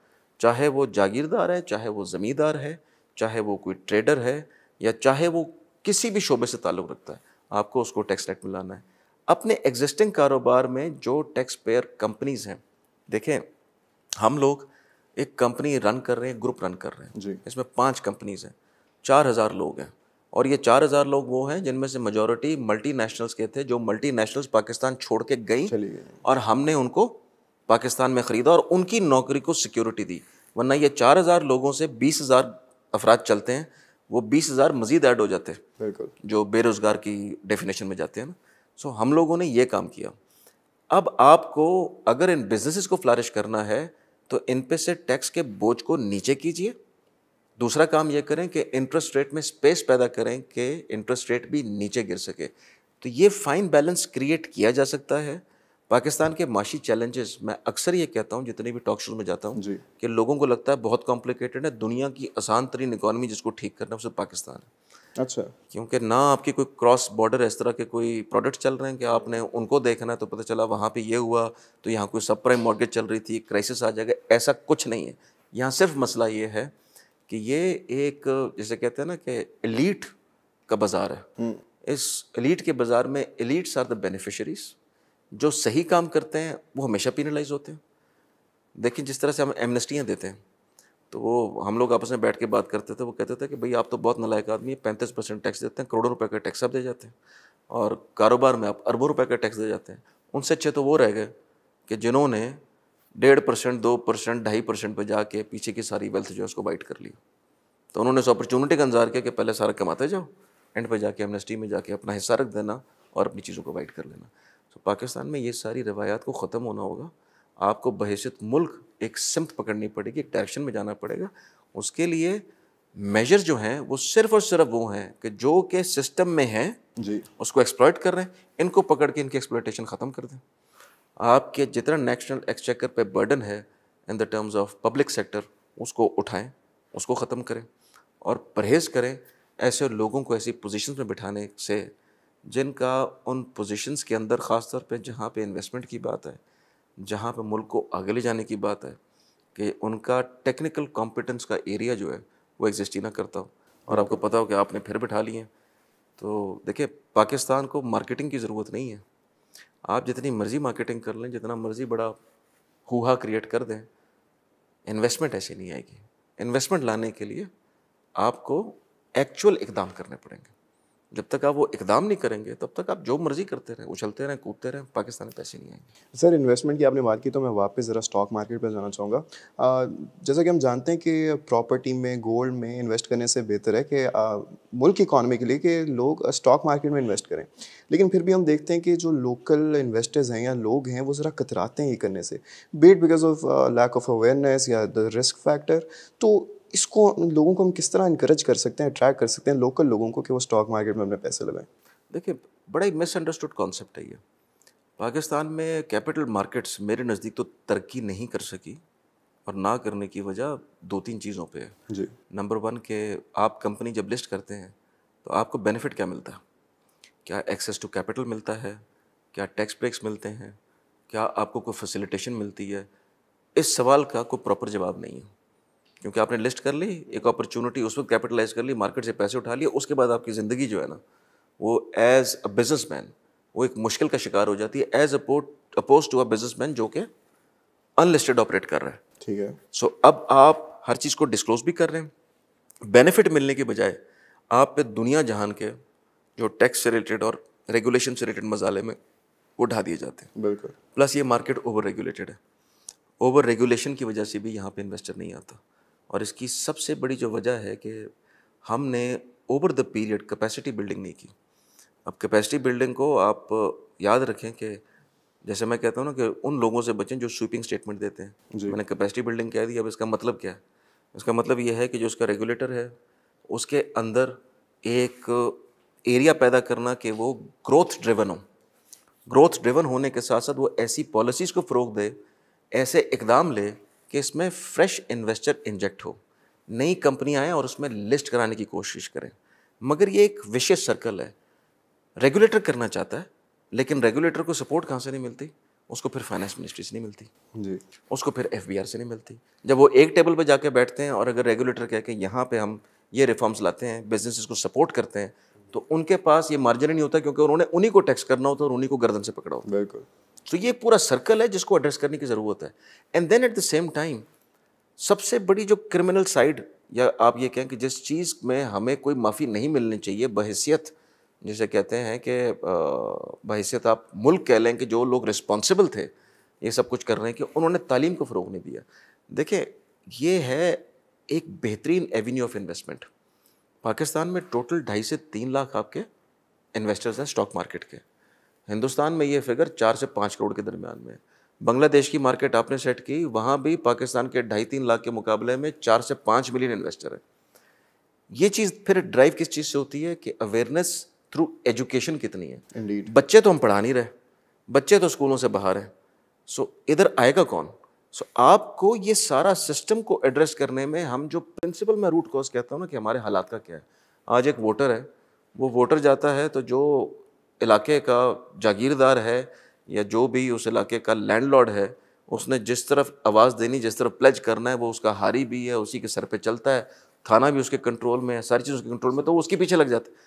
चाहे वो जागीरदार है, चाहे वो ज़मींदार है, चाहे वो कोई ट्रेडर है, या चाहे वो किसी भी शोबे से ताल्लुक़ रखता है, आपको उसको टैक्स नेट में लाना है। अपने एग्जिस्टिंग कारोबार में जो टैक्स पेयर कंपनीज़ हैं, देखें हम लोग एक कंपनी रन कर रहे हैं, ग्रुप रन कर रहे हैं, इसमें 5 कंपनीज़ हैं, 4000 लोग हैं, और ये 4000 लोग वो हैं जिनमें से मेजॉरिटी मल्टीनेशनल्स के थे, जो मल्टीनेशनल्स पाकिस्तान छोड़ के गई और हमने उनको पाकिस्तान में ख़रीदा और उनकी नौकरी को सिक्योरिटी दी। वरना ये 4000 लोगों से 20000 अफराद चलते हैं, वो 20000 मज़ीद ऐड हो जाते हैं जो बेरोज़गार की डेफिनेशन में जाते हैं ना। सो हम लोगों ने ये काम किया। अब आपको अगर इन बिजनेसेस को फ्लारिश करना है तो इन पे से टैक्स के बोझ को नीचे कीजिए। दूसरा काम ये करें कि इंटरेस्ट रेट में स्पेस पैदा करें कि इंटरेस्ट रेट भी नीचे गिर सके। तो ये फ़ाइन बैलेंस क्रिएट किया जा सकता है। पाकिस्तान के माशी चैलेंजेस, मैं अक्सर ये कहता हूँ जितने भी टॉक शो में जाता हूँ कि लोगों को लगता है बहुत कॉम्प्लिकेटेड है, दुनिया की आसान तरीन इकॉनमी जिसको ठीक करना उसे पाकिस्तान है। अच्छा, क्योंकि ना आपकी कोई क्रॉस बॉर्डर इस तरह के कोई प्रोडक्ट चल रहे हैं कि आपने उनको देखना है तो पता चला वहाँ पर ये हुआ तो यहाँ कोई सब प्राइम मॉर्गेज चल रही थी, क्राइसिस आ जाएगा, ऐसा कुछ नहीं है। यहाँ सिर्फ मसला ये है कि ये एक जैसे कहते हैं ना कि एलीट का बाज़ार है। इस एलीट के बाज़ार में एलीट्स आर द बेनिफिशरीज, जो सही काम करते हैं वो हमेशा पिनलाइज होते हैं। देखिए जिस तरह से हम एमनेस्टियाँ देते हैं तो वो हम लोग आपस में बैठ के बात करते थे, वो कहते थे कि भाई आप तो बहुत नलायक आदमी है, 35% टैक्स देते हैं, करोड़ों रुपए का टैक्स आप दे जाते हैं और कारोबार में आप अरबों रुपये का टैक्स दे जाते हैं। उनसे अच्छे तो वो रह गए कि जिन्होंने 1.5%, 2%, 2.5% पर जाके पीछे की सारी वेल्थ जो है उसको वाइट कर ली। तो उन्होंने इस अपॉर्चुनिटी का इंतजार किया कि पहले सारा कमाते जाओ, एंड पे जाके एमनेस्टी में जाके अपना हिस्सा रख देना और अपनी चीज़ों को वाइट कर लेना। तो पाकिस्तान में ये सारी रवायात को ख़त्म होना होगा। आपको बहैसियत मुल्क एक सिमत पकड़नी पड़ेगी, एक डायरेक्शन में जाना पड़ेगा। उसके लिए मेजर जो हैं वो सिर्फ और सिर्फ वो हैं कि जो के सिस्टम में हैं जी, उसको एक्सप्लॉइट कर रहे हैं, इनको पकड़ के इनकी एक्सप्लॉयटेशन ख़त्म कर दें। आपके जितना नेशनल एक्सचेकर पे बर्डन है in the terms of public sector, उसको उठाएं, उसको ख़त्म करें, और परहेज़ करें ऐसे लोगों को ऐसी पोजीशंस में बिठाने से जिनका उन पोजीशंस के अंदर ख़ास तौर पे जहाँ पे इन्वेस्टमेंट की बात है, जहाँ पे मुल्क को आगे ले जाने की बात है, कि उनका टेक्निकल कॉम्पिटेंस का एरिया जो है वो एग्जिस्ट ही ना करता हो और आपको पता हो कि आपने फिर बिठा लिए। तो देखिए पाकिस्तान को मार्केटिंग की ज़रूरत नहीं है, आप जितनी मर्ज़ी मार्केटिंग कर लें, जितना मर्ज़ी बड़ा हुआ क्रिएट कर दें, इन्वेस्टमेंट ऐसे नहीं आएगी। इन्वेस्टमेंट लाने के लिए आपको एक्चुअल इकदाम करने पड़ेंगे। जब तक आप वो इकदाम नहीं करेंगे तब तक आप जो मर्जी करते रहें, उछलते रहें, कूदते रहें, पाकिस्तान में पैसे नहीं आएंगे। सर, इन्वेस्टमेंट की आपने बात की तो मैं वापस ज़रा स्टॉक मार्केट पर जाना चाहूँगा। जैसा कि हम जानते हैं कि प्रॉपर्टी में, गोल्ड में इन्वेस्ट करने से बेहतर है कि मुल्क की इकॉनमी के लिए कि लोग स्टॉक मार्केट में इन्वेस्ट करें, लेकिन फिर भी हम देखते हैं कि जो लोकल इन्वेस्टर्स हैं या लोग हैं वो ज़रा कतराते हैं ये करने से, but because of lack of awareness या द रिस्क फैक्टर। तो इसको लोगों को हम किस तरह इनकरेज कर सकते हैं, अट्रैक्ट कर सकते हैं लोकल लोगों को कि वो स्टॉक मार्केट में अपने पैसे लगाएं? देखिए, बड़ा ही मिसअंडरस्टूड कॉन्सेप्ट है ये। पाकिस्तान में कैपिटल मार्केट्स मेरे नज़दीक तो तरक्की नहीं कर सकी, और ना करने की वजह दो तीन चीज़ों पे है जी। नंबर वन के आप कंपनी जब लिस्ट करते हैं तो आपको बेनिफिट क्या मिलता है? क्या एक्सेस टू कैपिटल मिलता है? क्या टैक्स ब्रेक्स मिलते हैं? क्या आपको कोई फैसिलिटेशन मिलती है? इस सवाल का कोई प्रॉपर जवाब नहीं है, क्योंकि आपने लिस्ट कर ली, एक अपॉर्चुनिटी उस वक्त कैपिटलाइज कर ली, मार्केट से पैसे उठा लिए, उसके बाद आपकी ज़िंदगी जो है ना वो एज अ बिजनेसमैन वो एक मुश्किल का शिकार हो जाती है, as oppose to a businessman जो कि अनलिस्टेड ऑपरेट कर रहा है। ठीक है, सो अब आप हर चीज़ को डिस्क्लोज भी कर रहे हैं, बेनिफिट मिलने के बजाय आप पे दुनिया जहान के जो टैक्स से रिलेटेड और रेगुलेशन से रिलेटेड मसाले में वो ढा दिए जाते हैं। बिल्कुल, प्लस ये मार्केट ओवर रेगुलेटेड है, ओवर रेगुलेशन की वजह से भी यहाँ पर इन्वेस्टर नहीं आता, और इसकी सबसे बड़ी जो वजह है कि हमने over the period capacity building नहीं की। अब कैपेसिटी बिल्डिंग को आप याद रखें कि जैसे मैं कहता हूँ ना कि उन लोगों से बचें जो स्वीपिंग स्टेटमेंट देते हैं। मैंने कैपेसिटी बिल्डिंग कह दी, अब इसका मतलब क्या है? इसका मतलब ये है कि जो उसका रेगुलेटर है उसके अंदर एक एरिया पैदा करना कि वो ग्रोथ ड्रिवन हो, ग्रोथ ड्रिवन होने के साथ साथ वो ऐसी पॉलिसीज़ को फ़रोग दे, ऐसे इकदाम ले कि इसमें फ्रेश इन्वेस्टर इंजेक्ट हो, नई कंपनियां आएँ और उसमें लिस्ट कराने की कोशिश करें। मगर ये एक विशेष सर्कल है, रेगुलेटर करना चाहता है लेकिन रेगुलेटर को सपोर्ट कहाँ से नहीं मिलती? उसको फिर फाइनेंस मिनिस्ट्री से नहीं मिलती जी, उसको फिर एफबीआर से नहीं मिलती। जब वो एक टेबल पर जाके बैठते हैं और अगर रेगुलेटर कह के यहाँ पर हम ये रिफॉर्म्स लाते हैं, बिजनेसेस को सपोर्ट करते हैं, तो उनके पास ये मार्जिन नहीं होता, क्योंकि उन्होंने उन्हीं को टैक्स करना होता है और उन्हीं को गर्दन से पकड़ा होता है। बिल्कुल, तो ये पूरा सर्कल है जिसको एड्रेस करने की ज़रूरत है। And then at the same time सबसे बड़ी जो क्रिमिनल साइड, या आप ये कहें कि जिस चीज़ में हमें कोई माफ़ी नहीं मिलनी चाहिए, बहैसियत जिसे कहते हैं कि बहैसियत आप मुल्क कह लें कि जो लोग रिस्पॉन्सिबल थे ये सब कुछ कर रहे हैं कि उन्होंने तालीम को फ़रोग नहीं दिया। देखिए, ये है एक बेहतरीन एवेन्यू ऑफ इन्वेस्टमेंट। पाकिस्तान में टोटल 2.5 से 3 लाख आपके इन्वेस्टर्स हैं स्टॉक मार्केट के। हिंदुस्तान में ये फिगर 4 से 5 करोड़ के दरमियान में है। बांग्लादेश की मार्केट आपने सेट की, वहाँ भी पाकिस्तान के 2.5-3 लाख के मुकाबले में 4 से 5 मिलियन इन्वेस्टर हैं। ये चीज़ फिर ड्राइव किस चीज़ से होती है कि अवेयरनेस थ्रू एजुकेशन कितनी है। Indeed. बच्चे तो हम पढ़ा नहीं रहे, बच्चे तो स्कूलों से बाहर हैं, सो इधर आएगा कौन? सो आपको ये सारा सिस्टम को एड्रेस करने में हम जो प्रिंसिपल मैं रूट कॉज कहता हूँ ना कि हमारे हालात का क्या है। आज एक वोटर है, वो वोटर जाता है तो जो इलाके का जागीरदार है या जो भी उस इलाके का लैंडलॉर्ड है, उसने जिस तरफ आवाज़ देनी, जिस तरफ प्लेज करना है, वो उसका हारी भी है, उसी के सर पे चलता है, खाना भी उसके कंट्रोल में है, सारी चीज़ उसके कंट्रोल में, तो वो उसके पीछे लग जाते।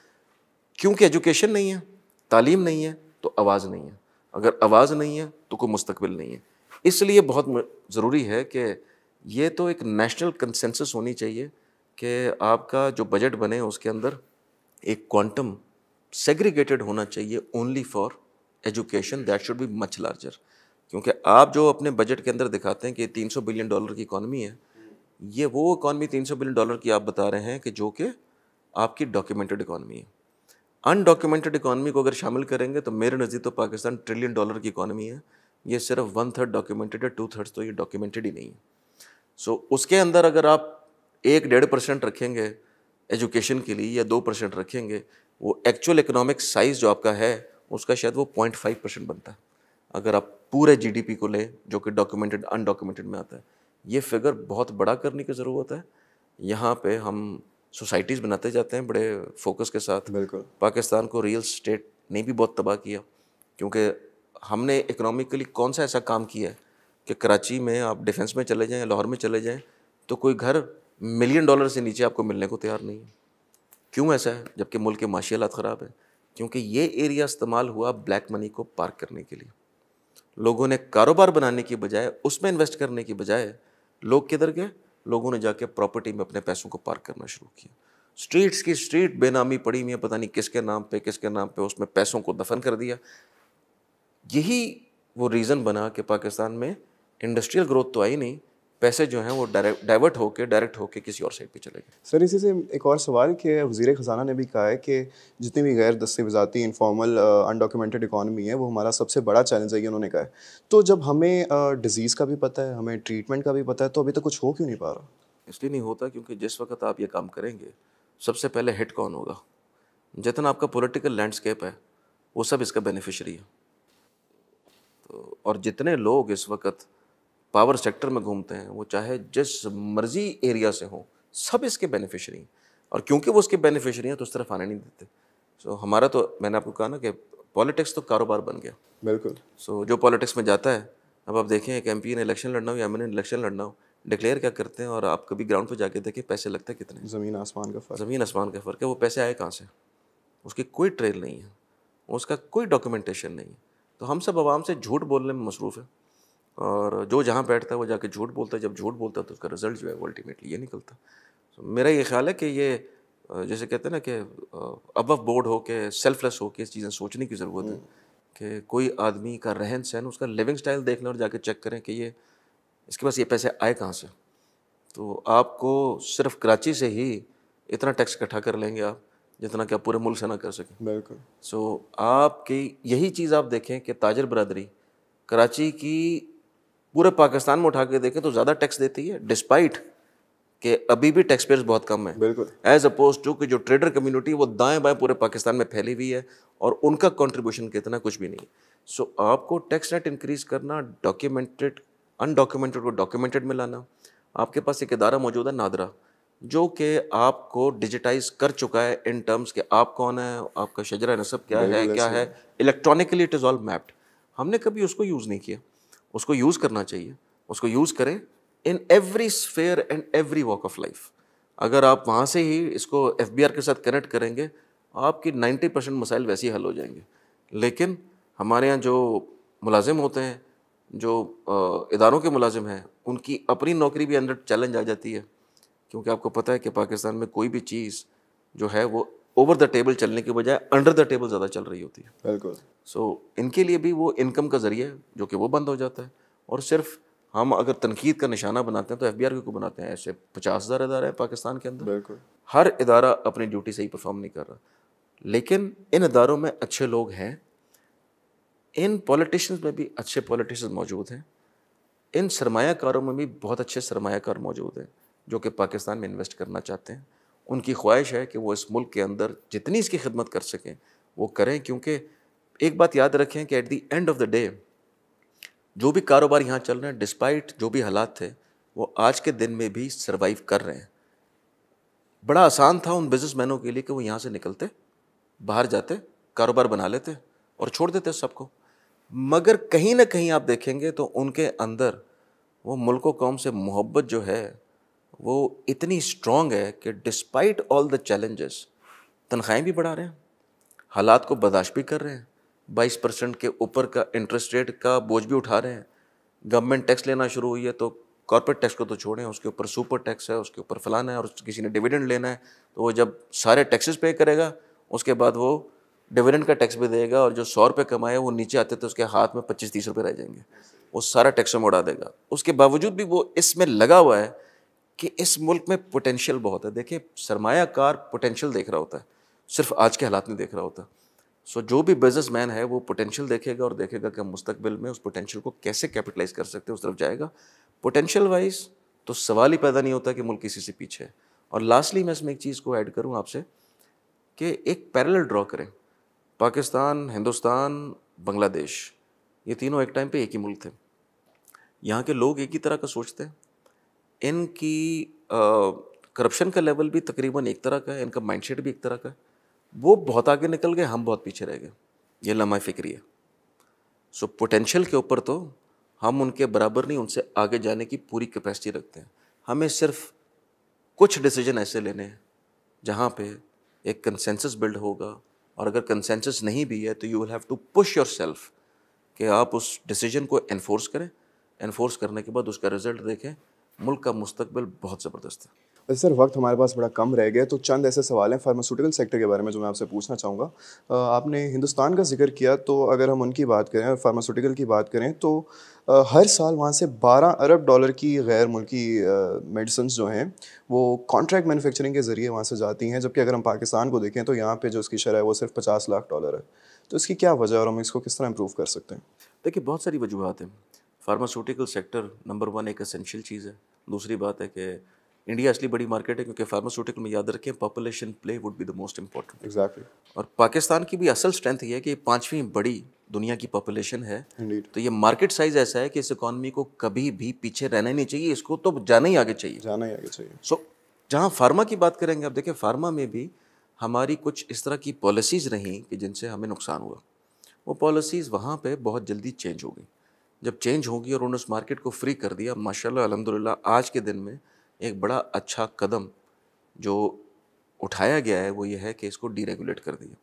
क्योंकि एजुकेशन नहीं है, तालीम नहीं है, तो आवाज़ नहीं है, अगर आवाज़ नहीं है तो कोई मुस्तकबिल नहीं है। इसलिए बहुत ज़रूरी है कि ये तो एक नेशनल कंसेंसस होनी चाहिए कि आपका जो बजट बने उसके अंदर एक क्वांटम सेग्रीगेटेड होना चाहिए only for education, that should be much larger. क्योंकि आप जो अपने बजट के अंदर दिखाते हैं कि $300 बिलियन की इकॉनमी है, ये वो इकॉनमी $300 बिलियन की आप बता रहे हैं कि जो कि आपकी डॉक्यूमेंटेड इकॉनमी है। अनडॉक्यूमेंटेड इकॉनमी को अगर शामिल करेंगे तो मेरे नज़दीक तो पाकिस्तान $1 ट्रिलियन की इकॉनमी है, ये सिर्फ 1/3 डॉक्यूमेंटेड है, 2/3 तो ये डॉक्यूमेंटेड ही नहीं है। सो उसके अंदर अगर आप 1-1.5% रखेंगे एजुकेशन के लिए या 2% रखेंगे, वो एक्चुअल इकोनॉमिक साइज़ जो आपका है उसका शायद वो 0.5% बनता है, अगर आप पूरे जीडीपी को लें जो कि डॉक्यूमेंटेड अनडॉक्यूमेंटेड में आता है। ये फिगर बहुत बड़ा करने की ज़रूरत है। यहाँ पे हम सोसाइटीज़ बनाते जाते हैं बड़े फोकस के साथ। बिल्कुल, पाकिस्तान को रियल स्टेट ने भी बहुत तबाह किया, क्योंकि हमने इकोनॉमिकली कौन सा ऐसा काम किया है कि कराची में आप डिफेंस में चले जाएँ, लाहौर में चले जाएँ, तो कोई घर $1 मिलियन से नीचे आपको मिलने को तैयार नहीं है। क्यों ऐसा है जबकि मुल्क के माशी हालात ख़राब है? क्योंकि ये एरिया इस्तेमाल हुआ ब्लैक मनी को पार्क करने के लिए। लोगों ने कारोबार बनाने की बजाय, उसमें इन्वेस्ट करने की बजाय, लोग किधर गए? लोगों ने जाके प्रॉपर्टी में अपने पैसों को पार्क करना शुरू किया। स्ट्रीट्स की स्ट्रीट बेनामी पड़ी हुई है, पता नहीं किसके नाम पे किसके नाम पे, उसमें पैसों को दफन कर दिया। यही वो रीज़न बना कि पाकिस्तान में इंडस्ट्रियल ग्रोथ तो आई नहीं, पैसे जो हैं वो डाइवर्ट होके किसी और साइड पे चले गए। सर इसी से एक और सवाल कि वज़ीर ख़जाना ने भी कहा है कि जितनी भी गैर दस्ते विजाती इनफॉर्मल अनडॉक्यूमेंटेड इकॉनमी है वो हमारा सबसे बड़ा चैलेंज है, ये उन्होंने कहा है। तो जब हमें डिज़ीज़ का भी पता है, हमें ट्रीटमेंट का भी पता है, तो अभी तक कुछ हो क्यों नहीं पा रहा? इसलिए नहीं होता क्योंकि जिस वक्त आप ये काम करेंगे सबसे पहले हिट कौन होगा? जितना आपका पॉलिटिकल लैंडस्केप है वो सब इसका बेनिफिशरी है। तो और जितने लोग इस वक्त पावर सेक्टर में घूमते हैं वो चाहे जिस मर्जी एरिया से हों, सब इसके बेनिफिशरी हैं। और क्योंकि वो इसके बेनिफिशरी हैं तो उस तरफ आने नहीं देते। सो हमारा तो मैंने आपको कहा ना कि पॉलिटिक्स तो कारोबार बन गया। बिल्कुल। सो जो पॉलिटिक्स में जाता है, अब आप देखें एक एमपी ने इलेक्शन लड़ना हो या एमएलए ने इलेक्शन लड़ना हो, डिक्लेयर क्या करते हैं और आप कभी ग्राउंड पर जाके देखें पैसे लगता है कितने, ज़मीन आसमान का फ़र्क है। वो पैसे आए कहाँ से? उसकी कोई ट्रेल नहीं है, उसका कोई डॉक्यूमेंटेशन नहीं है। तो हम सब आवाम से झूठ बोलने में मसरूफ़ है और जो जहाँ बैठता है वो जाके झूठ बोलता है। जब झूठ बोलता है तो उसका रिज़ल्ट जो है वो अल्टीमेटली ये निकलता है। मेरा ये ख्याल है कि ये जैसे कहते हैं ना कि अबव बोर्ड हो के सेल्फलेस हो के इस चीज़ें सोचने की ज़रूरत है कि कोई आदमी का रहन सहन, उसका लिविंग स्टाइल देख लें और जाके चेक करें कि ये इसके पास ये पैसे आए कहाँ से। तो आपको सिर्फ कराची से ही इतना टैक्स इकट्ठा कर लेंगे आप जितना कि आप पूरे मुल्क से ना कर सकें। बिल्कुल। सो आपकी यही चीज़ आप देखें कि ताजर बरदरी कराची की पूरे पाकिस्तान में उठा के देखें तो ज़्यादा टैक्स देती है, डिस्पाइट कि अभी भी टैक्स पेयर्स बहुत कम है। बिल्कुल। एज अपोज टू कि जो ट्रेडर कम्युनिटी वो दाएं बाएं पूरे पाकिस्तान में फैली हुई है और उनका कंट्रीब्यूशन कितना कुछ भी नहीं है। सो आपको टैक्स रेट इंक्रीज़ करना, डॉक्यूमेंटेड अनडॉक्यूमेंटेड को डॉक्यूमेंटेड में लाना। आपके पास एक अदारा मौजूद है नादरा, जो कि आपको डिजिटाइज कर चुका है इन टर्म्स के आप कौन है, आपका शजरा नसब क्या है। Electronically it is all mapped. हमने कभी उसको यूज़ नहीं किया, उसको यूज़ करना चाहिए। उसको यूज़ करें in every sphere and every walk of life. अगर आप वहाँ से ही इसको एफबीआर के साथ कनेक्ट करेंगे आपकी 90% मसाइल वैसे ही हल हो जाएंगे। लेकिन हमारे यहाँ जो मुलाजिम होते हैं, जो इदारों के मुलाजिम हैं, उनकी अपनी नौकरी भी अंदर चैलेंज आ जाती है क्योंकि आपको पता है कि पाकिस्तान में कोई भी चीज़ जो है वो ओवर द टेबल चलने के बजाय अंडर द टेबल ज़्यादा चल रही होती है। बिल्कुल। सो इनके लिए भी वो इनकम का ज़रिया जो कि वो बंद हो जाता है। और सिर्फ हम अगर तनकीद का निशाना बनाते हैं तो एफबीआर को बनाते हैं। ऐसे 50,000 इदारे हैं पाकिस्तान के अंदर। बिल्कुल। हर इदारा अपनी ड्यूटी सही परफॉर्म नहीं कर रहा, लेकिन इन इदारों में अच्छे लोग हैं, इन पॉलिटिशियंस में भी अच्छे पॉलिटिशियंस मौजूद हैं, इन सरमायाकारों में भी बहुत अच्छे सरमायाकार मौजूद हैं जो कि पाकिस्तान में इन्वेस्ट करना चाहते हैं। उनकी ख्वाहिश है कि वो इस मुल्क के अंदर जितनी इसकी खिदमत कर सकें वो करें, क्योंकि एक बात याद रखें कि at the end of the day जो भी कारोबार यहाँ चल रहे हैं, डिस्पाइट जो भी हालात थे, वो आज के दिन में भी सर्वाइव कर रहे हैं। बड़ा आसान था उन बिजनेसमैनों के लिए कि वो यहाँ से निकलते, बाहर जाते, कारोबार बना लेते और छोड़ देते सबको। मगर कहीं ना कहीं आप देखेंगे तो उनके अंदर वो मुल्क व कौम से मोहब्बत जो है वो इतनी स्ट्रॉन्ग है कि डिस्पाइट ऑल द चैलेंजेस तनख्वाहें भी बढ़ा रहे हैं, हालात को बर्दाश्त भी कर रहे हैं, 22% के ऊपर का इंटरेस्ट रेट का बोझ भी उठा रहे हैं। गवर्नमेंट टैक्स लेना शुरू हुई है तो कॉर्पोरेट टैक्स को तो छोड़ें, उसके ऊपर सुपर टैक्स है, उसके ऊपर फलाना है, और किसी ने डिविडेंड लेना है तो वो जब सारे टैक्सेस पे करेगा उसके बाद वो डिविडेंड का टैक्स भी देगा और जो 100 रुपये कमाए वो नीचे आते तो उसके हाथ में 25-30 रुपये रह जाएंगे, वो सारा टैक्स में उड़ा देगा। उसके बावजूद भी वो इसमें लगा हुआ है कि इस मुल्क में पोटेंशियल बहुत है। देखिए सरमायाकार पोटेंशियल देख रहा होता है, सिर्फ आज के हालात में देख रहा होता है। सो जो भी बिजनेसमैन है वो पोटेंशियल देखेगा और देखेगा कि मुस्तकबिल में उस पोटेंशियल को कैसे कैपिटलाइज कर सकते हैं, उस तरफ जाएगा। पोटेंशियल वाइज तो सवाल ही पैदा नहीं होता कि मुल्क किसी से पीछे है। और लास्टली मैं इसमें एक चीज़ को ऐड करूँ आपसे कि एक पैरेलल ड्रॉ करें, पाकिस्तान, हिंदुस्तान, बांग्लादेश, ये तीनों एक टाइम पर एक ही मुल्क थे। यहाँ के लोग एक ही तरह का सोचते हैं, इनकी करप्शन का लेवल भी तकरीबन एक तरह का है, इनका माइंडसेट भी एक तरह का है। वो बहुत आगे निकल गए, हम बहुत पीछे रह गए, ये लम्हा फ़िक्री है। सो पोटेंशियल के ऊपर तो हम उनके बराबर नहीं, उनसे आगे जाने की पूरी कैपेसिटी रखते हैं। हमें सिर्फ कुछ डिसीजन ऐसे लेने हैं जहाँ पे एक कंसेंसस बिल्ड होगा, और अगर कंसेंसस नहीं भी है तो you will have to push yourself कि आप उस डिसीजन को एनफोर्स करें। एनफोर्स करने के बाद उसका रिज़ल्ट देखें। मुल्क का मुस्तकबिल बहुत ज़बरदस्त है। सर वक्त हमारे पास बड़ा कम रह गया, तो चंद ऐसे सवाल हैं फार्मास्यूटिकल सेक्टर के बारे में जो मैं आपसे पूछना चाहूँगा। आपने हिंदुस्तान का जिक्र किया, तो अगर हम उनकी बात करें और फार्मास्यूटिकल की बात करें तो हर साल वहाँ से 12 अरब डॉलर की गैर मुल्की मेडिसिन जो हैं वो कॉन्ट्रैक्ट मैन्युफैक्चरिंग के ज़रिए वहाँ से जाती हैं, जबकि अगर हम पाकिस्तान को देखें तो यहाँ पे जो इसकी शरह है वो सिर्फ 50 लाख डॉलर है। तो इसकी क्या वजह और हम इसको किस तरह इम्प्रूव कर सकते हैं? देखिए, बहुत सारी वजूहत हैं। फार्मास्यूटिकल सेक्टर नंबर 1 एक एसेंशियल चीज़ है। दूसरी बात है कि इंडिया इसलिए बड़ी मार्केट है क्योंकि फार्मास्यूटिकल में याद रखें population play would be the most important. Exactly. और पाकिस्तान की भी असल स्ट्रेंथ ये है कि 5वीं बड़ी दुनिया की पॉपुलेशन है। Indeed. तो ये मार्केट साइज ऐसा है कि इस इकॉनमी को कभी भी पीछे रहना ही नहीं चाहिए, इसको तो जाना ही आगे चाहिए, जाना ही आगे चाहिए। सो जहाँ फार्मा की बात करेंगे, आप देखें फार्मा में भी हमारी कुछ इस तरह की पॉलिसीज़ रहीं कि जिनसे हमें नुकसान हुआ। वो पॉलिसीज़ वहाँ पर बहुत जल्दी चेंज हो गई। जब चेंज होगी और उन्होंने उस मार्केट को फ्री कर दिया, माशाल्लाह अल्हम्दुलिल्लाह आज के दिन में एक बड़ा अच्छा कदम जो उठाया गया है वो ये है कि इसको डीरेगुलेट कर दिया।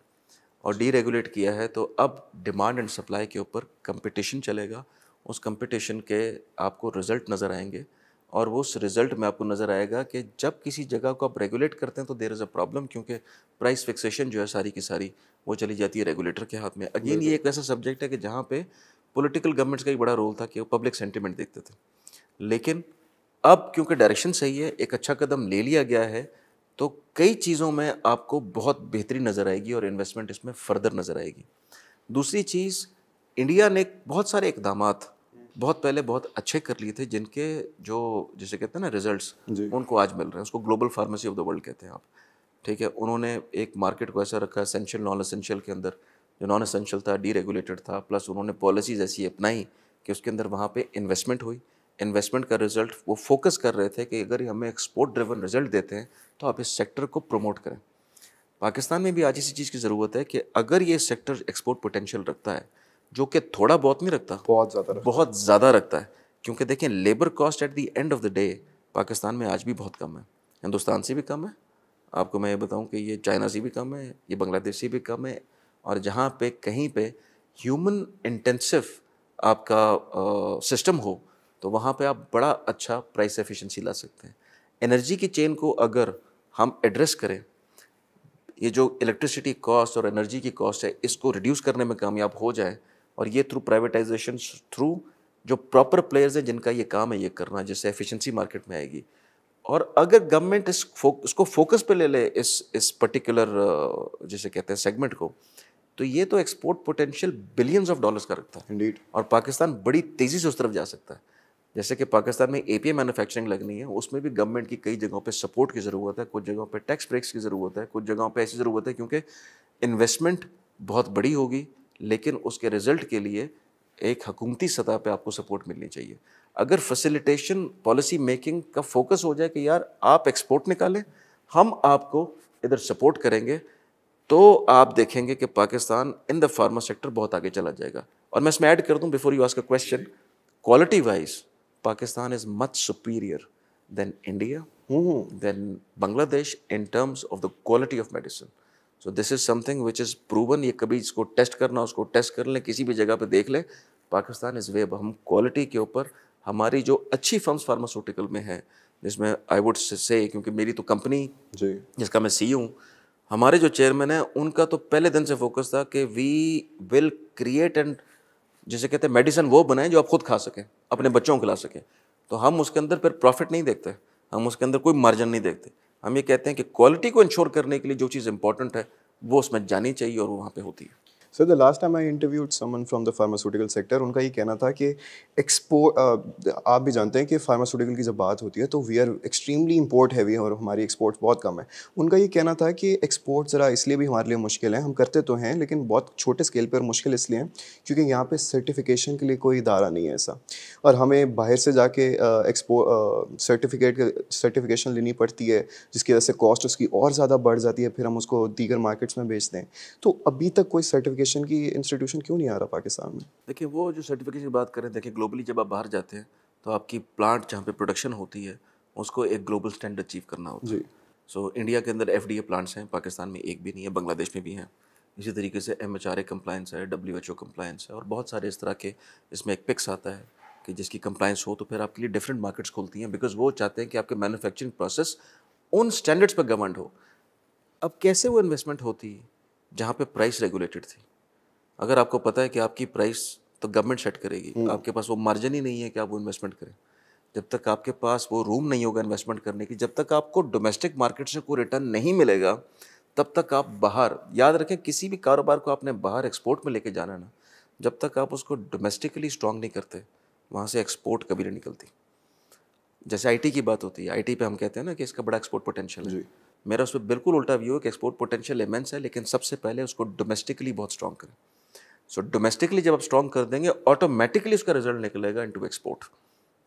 और डीरेगुलेट किया है तो अब डिमांड एंड सप्लाई के ऊपर कंपटीशन चलेगा। उस कंपटीशन के आपको रिज़ल्ट नज़र आएंगे और वो उस रिज़ल्ट में आपको नज़र आएगा कि जब किसी जगह को आप रेगुलेट करते हैं तो देयर इज़ अ प्रॉब्लम, क्योंकि प्राइस फिक्सेशन जो है सारी की सारी वो चली जाती है रेगुलेटर के हाथ में। अगेन ये एक ऐसा सब्जेक्ट है कि जहाँ पर पॉलिटिकल गवर्नमेंट्स का एक बड़ा रोल था कि वो पब्लिक सेंटिमेंट देखते थे, लेकिन अब क्योंकि डायरेक्शन सही है, एक अच्छा कदम ले लिया गया है, तो कई चीज़ों में आपको बहुत बेहतरी नज़र आएगी और इन्वेस्टमेंट इसमें फर्दर नज़र आएगी। दूसरी चीज़, इंडिया ने बहुत सारे इक़दामात बहुत पहले बहुत अच्छे कर लिए थे जिनके जो जिसे कहते हैं ना रिजल्ट्स, उनको आज मिल रहे हैं। उसको global pharmacy of the world कहते हैं आप, ठीक है। उन्होंने एक मार्केट को ऐसा रखा एसेंशियल नॉन एसेंशियल के अंदर, जो नॉन एसेंशियल था डीरेगुलेटेड था, प्लस उन्होंने पॉलिसीज़ ऐसी अपनाई कि उसके अंदर वहाँ पर इन्वेस्टमेंट हुई। इन्वेस्टमेंट का रिजल्ट वो फोकस कर रहे थे कि अगर हमें एक्सपोर्ट ड्रिवन रिजल्ट देते हैं तो आप इस सेक्टर को प्रमोट करें। पाकिस्तान में भी आज इसी चीज़ की ज़रूरत है कि अगर ये सेक्टर एक्सपोर्ट पोटेंशियल रखता है, जो कि थोड़ा बहुत नहीं रखता, बहुत ज़्यादा रखता है, क्योंकि देखें labour cost at the end of the day Pakistan में आज भी बहुत कम है, हिंदुस्तान से भी कम है। आपको मैं ये बताऊँ कि ये चाइना से भी कम है, ये बांग्लादेश से भी कम है। और जहाँ पर कहीं पर ह्यूमन इंटेंसिव आपका सिस्टम हो तो वहाँ पे आप बड़ा अच्छा प्राइस एफिशिएंसी ला सकते हैं। एनर्जी की चेन को अगर हम एड्रेस करें, ये जो इलेक्ट्रिसिटी कॉस्ट और एनर्जी की कॉस्ट है, इसको रिड्यूस करने में कामयाब हो जाए, और ये थ्रू प्राइवेटाइजेशन, थ्रू जो प्रॉपर प्लेयर्स हैं जिनका ये काम है ये करना, जिससे एफिशिएंसी मार्केट में आएगी। और अगर गवर्नमेंट इसको फोकस पे ले ले, इस पर्टिकुलर जिसे कहते हैं सेगमेंट को, तो ये तो export potential billions of dollars का रखता है। Indeed. और पाकिस्तान बड़ी तेज़ी से उस तरफ जा सकता है। जैसे कि पाकिस्तान में API मैन्युफैक्चरिंग लगनी है, उसमें भी गवर्नमेंट की कई जगहों पे सपोर्ट की ज़रूरत है, कुछ जगहों पे टैक्स ब्रेक्स की ज़रूरत है, कुछ जगहों पे ऐसी ज़रूरत है क्योंकि इन्वेस्टमेंट बहुत बड़ी होगी, लेकिन उसके रिजल्ट के लिए एक हुकूमती सतह पे आपको सपोर्ट मिलनी चाहिए। अगर फैसिलिटेशन पॉलिसी मेकिंग का फोकस हो जाए कि यार आप एक्सपोर्ट निकालें, हम आपको इधर सपोर्ट करेंगे, तो आप देखेंगे कि Pakistan in the pharma sector बहुत आगे चला जाएगा। और मैं इसमें ऐड कर दूँ before you ask a question, quality wise Pakistan is much superior than India, than Bangladesh in terms of the quality of medicine. So this is something which is proven. ये कभी इसको टेस्ट करना, उसको test कर लें, किसी भी जगह पे देख लें, पाकिस्तान इज़ वे। अब हम क्वालिटी के ऊपर, हमारी जो अच्छी फर्म्स फार्मास्यूटिकल में हैं, जिसमें आई वुड से, क्योंकि मेरी तो कंपनी जिसका मैं CEO हूँ, हमारे जो चेयरमैन हैं उनका तो पहले दिन से फोकस था कि वी विल क्रिएट एंड जैसे कहते हैं मेडिसिन वो बनाएं जो आप खुद खा सकें, अपने बच्चों को खिला सकें। तो हम उसके अंदर फिर प्रॉफिट नहीं देखते, हम उसके अंदर कोई मार्जिन नहीं देखते, हम ये कहते हैं कि क्वालिटी को इंश्योर करने के लिए जो चीज़ इंपॉर्टेंट है वो उसमें जानी चाहिए और वहाँ पे होती है। Sir, the last time I interviewed someone from the pharmaceutical sector, उनका ये कहना था कि एक्सपोर्ट, आप भी जानते हैं कि फार्मास्यूटिकल की जब बात होती है तो we are extremely import heavy है और हमारी एक्सपोर्ट्स बहुत कम है। उनका ये कहना था कि एक्सपोर्ट ज़रा इसलिए भी हमारे लिए मुश्किल है, हम करते तो हैं लेकिन बहुत छोटे स्केल पर मुश्किल इसलिए है क्योंकि यहाँ पर सर्टिफिकेशन के लिए कोई इदारा नहीं है ऐसा, और हमें बाहर से जाके एक्सपोर्ट सर्टिफिकेशन लेनी पड़ती है, जिसकी वजह से कॉस्ट उसकी और ज़्यादा बढ़ जाती है, फिर हम उसको दीगर मार्केट्स में बेचते हैं। तो अभी तक कोई सर्टिफिकेट की इंस्टीट्यूशन क्यों नहीं आ रहा पाकिस्तान में? देखिए, वो जो सर्टिफिकेशन की बात करें, देखिए ग्लोबली जब आप बाहर जाते हैं तो आपकी प्लांट जहाँ पे प्रोडक्शन होती है उसको एक ग्लोबल स्टैंडर्ड अचीव करना होता है। सो इंडिया के अंदर FDA प्लांट्स हैं, पाकिस्तान में एक भी नहीं है, बांग्लादेश में भी हैं। इसी तरीके से MHRA कम्प्लाइंस है, WHO कम्प्लाइंस है, और बहुत सारे इस तरह के, इसमें एक पिक्स आता है कि जिसकी कम्प्लाइंस हो तो फिर आपके लिए डिफरेंट मार्केट्स खुलती हैं, बिकॉज वो चाहते हैं कि आपके मैनुफैक्चरिंग प्रोसेस उन स्टैंडर्ड्स पर गवर्न हो। अब कैसे वो इन्वेस्टमेंट होती जहाँ पे प्राइस रेगुलेटेड थी? अगर आपको पता है कि आपकी प्राइस तो गवर्नमेंट सेट करेगी, आपके पास वो मार्जिन ही नहीं है कि आप वो इन्वेस्टमेंट करें। जब तक आपके पास वो रूम नहीं होगा इन्वेस्टमेंट करने की, जब तक आपको डोमेस्टिक मार्केट से कोई रिटर्न नहीं मिलेगा, तब तक आप बाहर, याद रखें किसी भी कारोबार को आपने बाहर एक्सपोर्ट में लेके जाना ना, जब तक आप उसको डोमेस्टिकली स्ट्रांग नहीं करते वहाँ से एक्सपोर्ट कभी नहीं निकलती। जैसे आईटी की बात होती है, आईटी पे हम कहते हैं ना कि इसका बड़ा एक्सपोर्ट पोटेंशियल है, मेरा उस पर बिल्कुल उल्टा व्यू है कि एक्सपोर्ट पोटेंशियल इमेंस है, लेकिन सबसे पहले उसको डोमेस्टिकली बहुत स्ट्रांग करें। सो डोमेस्टिकली जब आप स्ट्रांग कर देंगे ऑटोमेटिकली उसका रिजल्ट निकलेगा इनटू एक्सपोर्ट।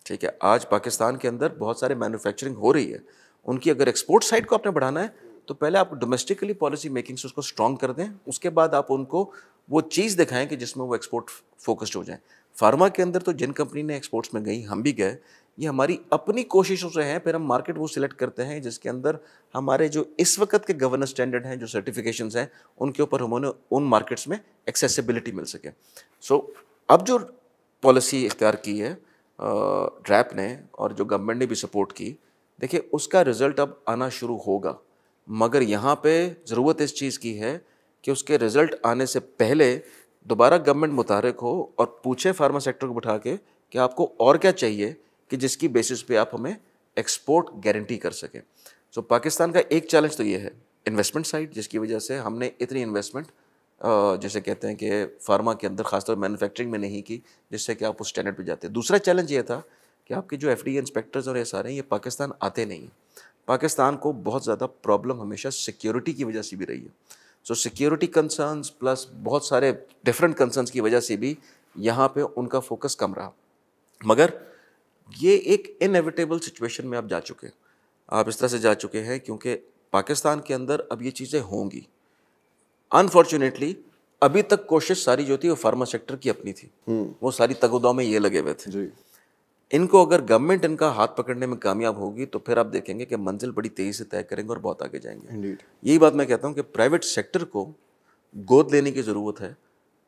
ठीक है, आज पाकिस्तान के अंदर बहुत सारे मैन्युफैक्चरिंग हो रही है, उनकी अगर एक्सपोर्ट साइड को आपने बढ़ाना है तो पहले आप डोमेस्टिकली पॉलिसी मेकिंग से उसको स्ट्रॉन्ग कर दें, उसके बाद आप उनको वो चीज़ दिखाएं कि जिसमें वो एक्सपोर्ट फोकस्ड हो जाएं। फार्मा के अंदर तो जिन कंपनी ने एक्सपोर्ट्स में गई, हम भी गए, ये हमारी अपनी कोशिशों से हैं, फिर हम मार्केट वो सिलेक्ट करते हैं जिसके अंदर हमारे जो इस वक्त के गवर्नेंस स्टैंडर्ड हैं, जो सर्टिफिकेशंस हैं, उनके ऊपर उन्होंने उन मार्केट्स में एक्सेसिबिलिटी मिल सके। सो अब जो पॉलिसी इख्तियार की है ड्रैप ने और जो गवर्नमेंट ने भी सपोर्ट की, देखिए उसका रिज़ल्ट अब आना शुरू होगा, मगर यहाँ पे ज़रूरत इस चीज़ की है कि उसके रिज़ल्ट आने से पहले दोबारा गवर्नमेंट मुतारिक हो और पूछे फार्मा सेक्टर को बैठा के कि आपको और क्या चाहिए कि जिसकी बेसिस पे आप हमें एक्सपोर्ट गारंटी कर सकें। सो पाकिस्तान का एक चैलेंज तो ये है इन्वेस्टमेंट साइड, जिसकी वजह से हमने इतनी इन्वेस्टमेंट जैसे कहते हैं कि फार्मा के अंदर खासतौर पर मैन्युफैक्चरिंग में नहीं की, जिससे कि आप उस स्टैंडर्ड पे जाते हैं। दूसरा चैलेंज ये था कि आपके जो एफडीए इंस्पेक्टर्स और ये सारे, ये पाकिस्तान आते नहीं। पाकिस्तान को बहुत ज़्यादा प्रॉब्लम हमेशा सिक्योरिटी की वजह से भी रही है। सो सिक्योरिटी कंसर्न्स प्लस बहुत सारे डिफरेंट कंसर्न्स की वजह से भी यहाँ पर उनका फोकस कम रहा, मगर ये एक इनएविटेबल सिचुएशन में आप जा चुके हैं। आप इस तरह से जा चुके हैं क्योंकि पाकिस्तान के अंदर अब ये चीज़ें होंगी। अनफॉर्चुनेटली अभी तक कोशिश सारी जो थी वो फार्मा सेक्टर की अपनी थी, वो सारी तगोदाव में ये लगे हुए थे जी। इनको अगर गवर्नमेंट इनका हाथ पकड़ने में कामयाब होगी तो फिर आप देखेंगे कि मंजिल बड़ी तेज़ी से तय करेंगे और बहुत आगे जाएंगे। यही बात मैं कहता हूँ कि प्राइवेट सेक्टर को गोद लेने की ज़रूरत है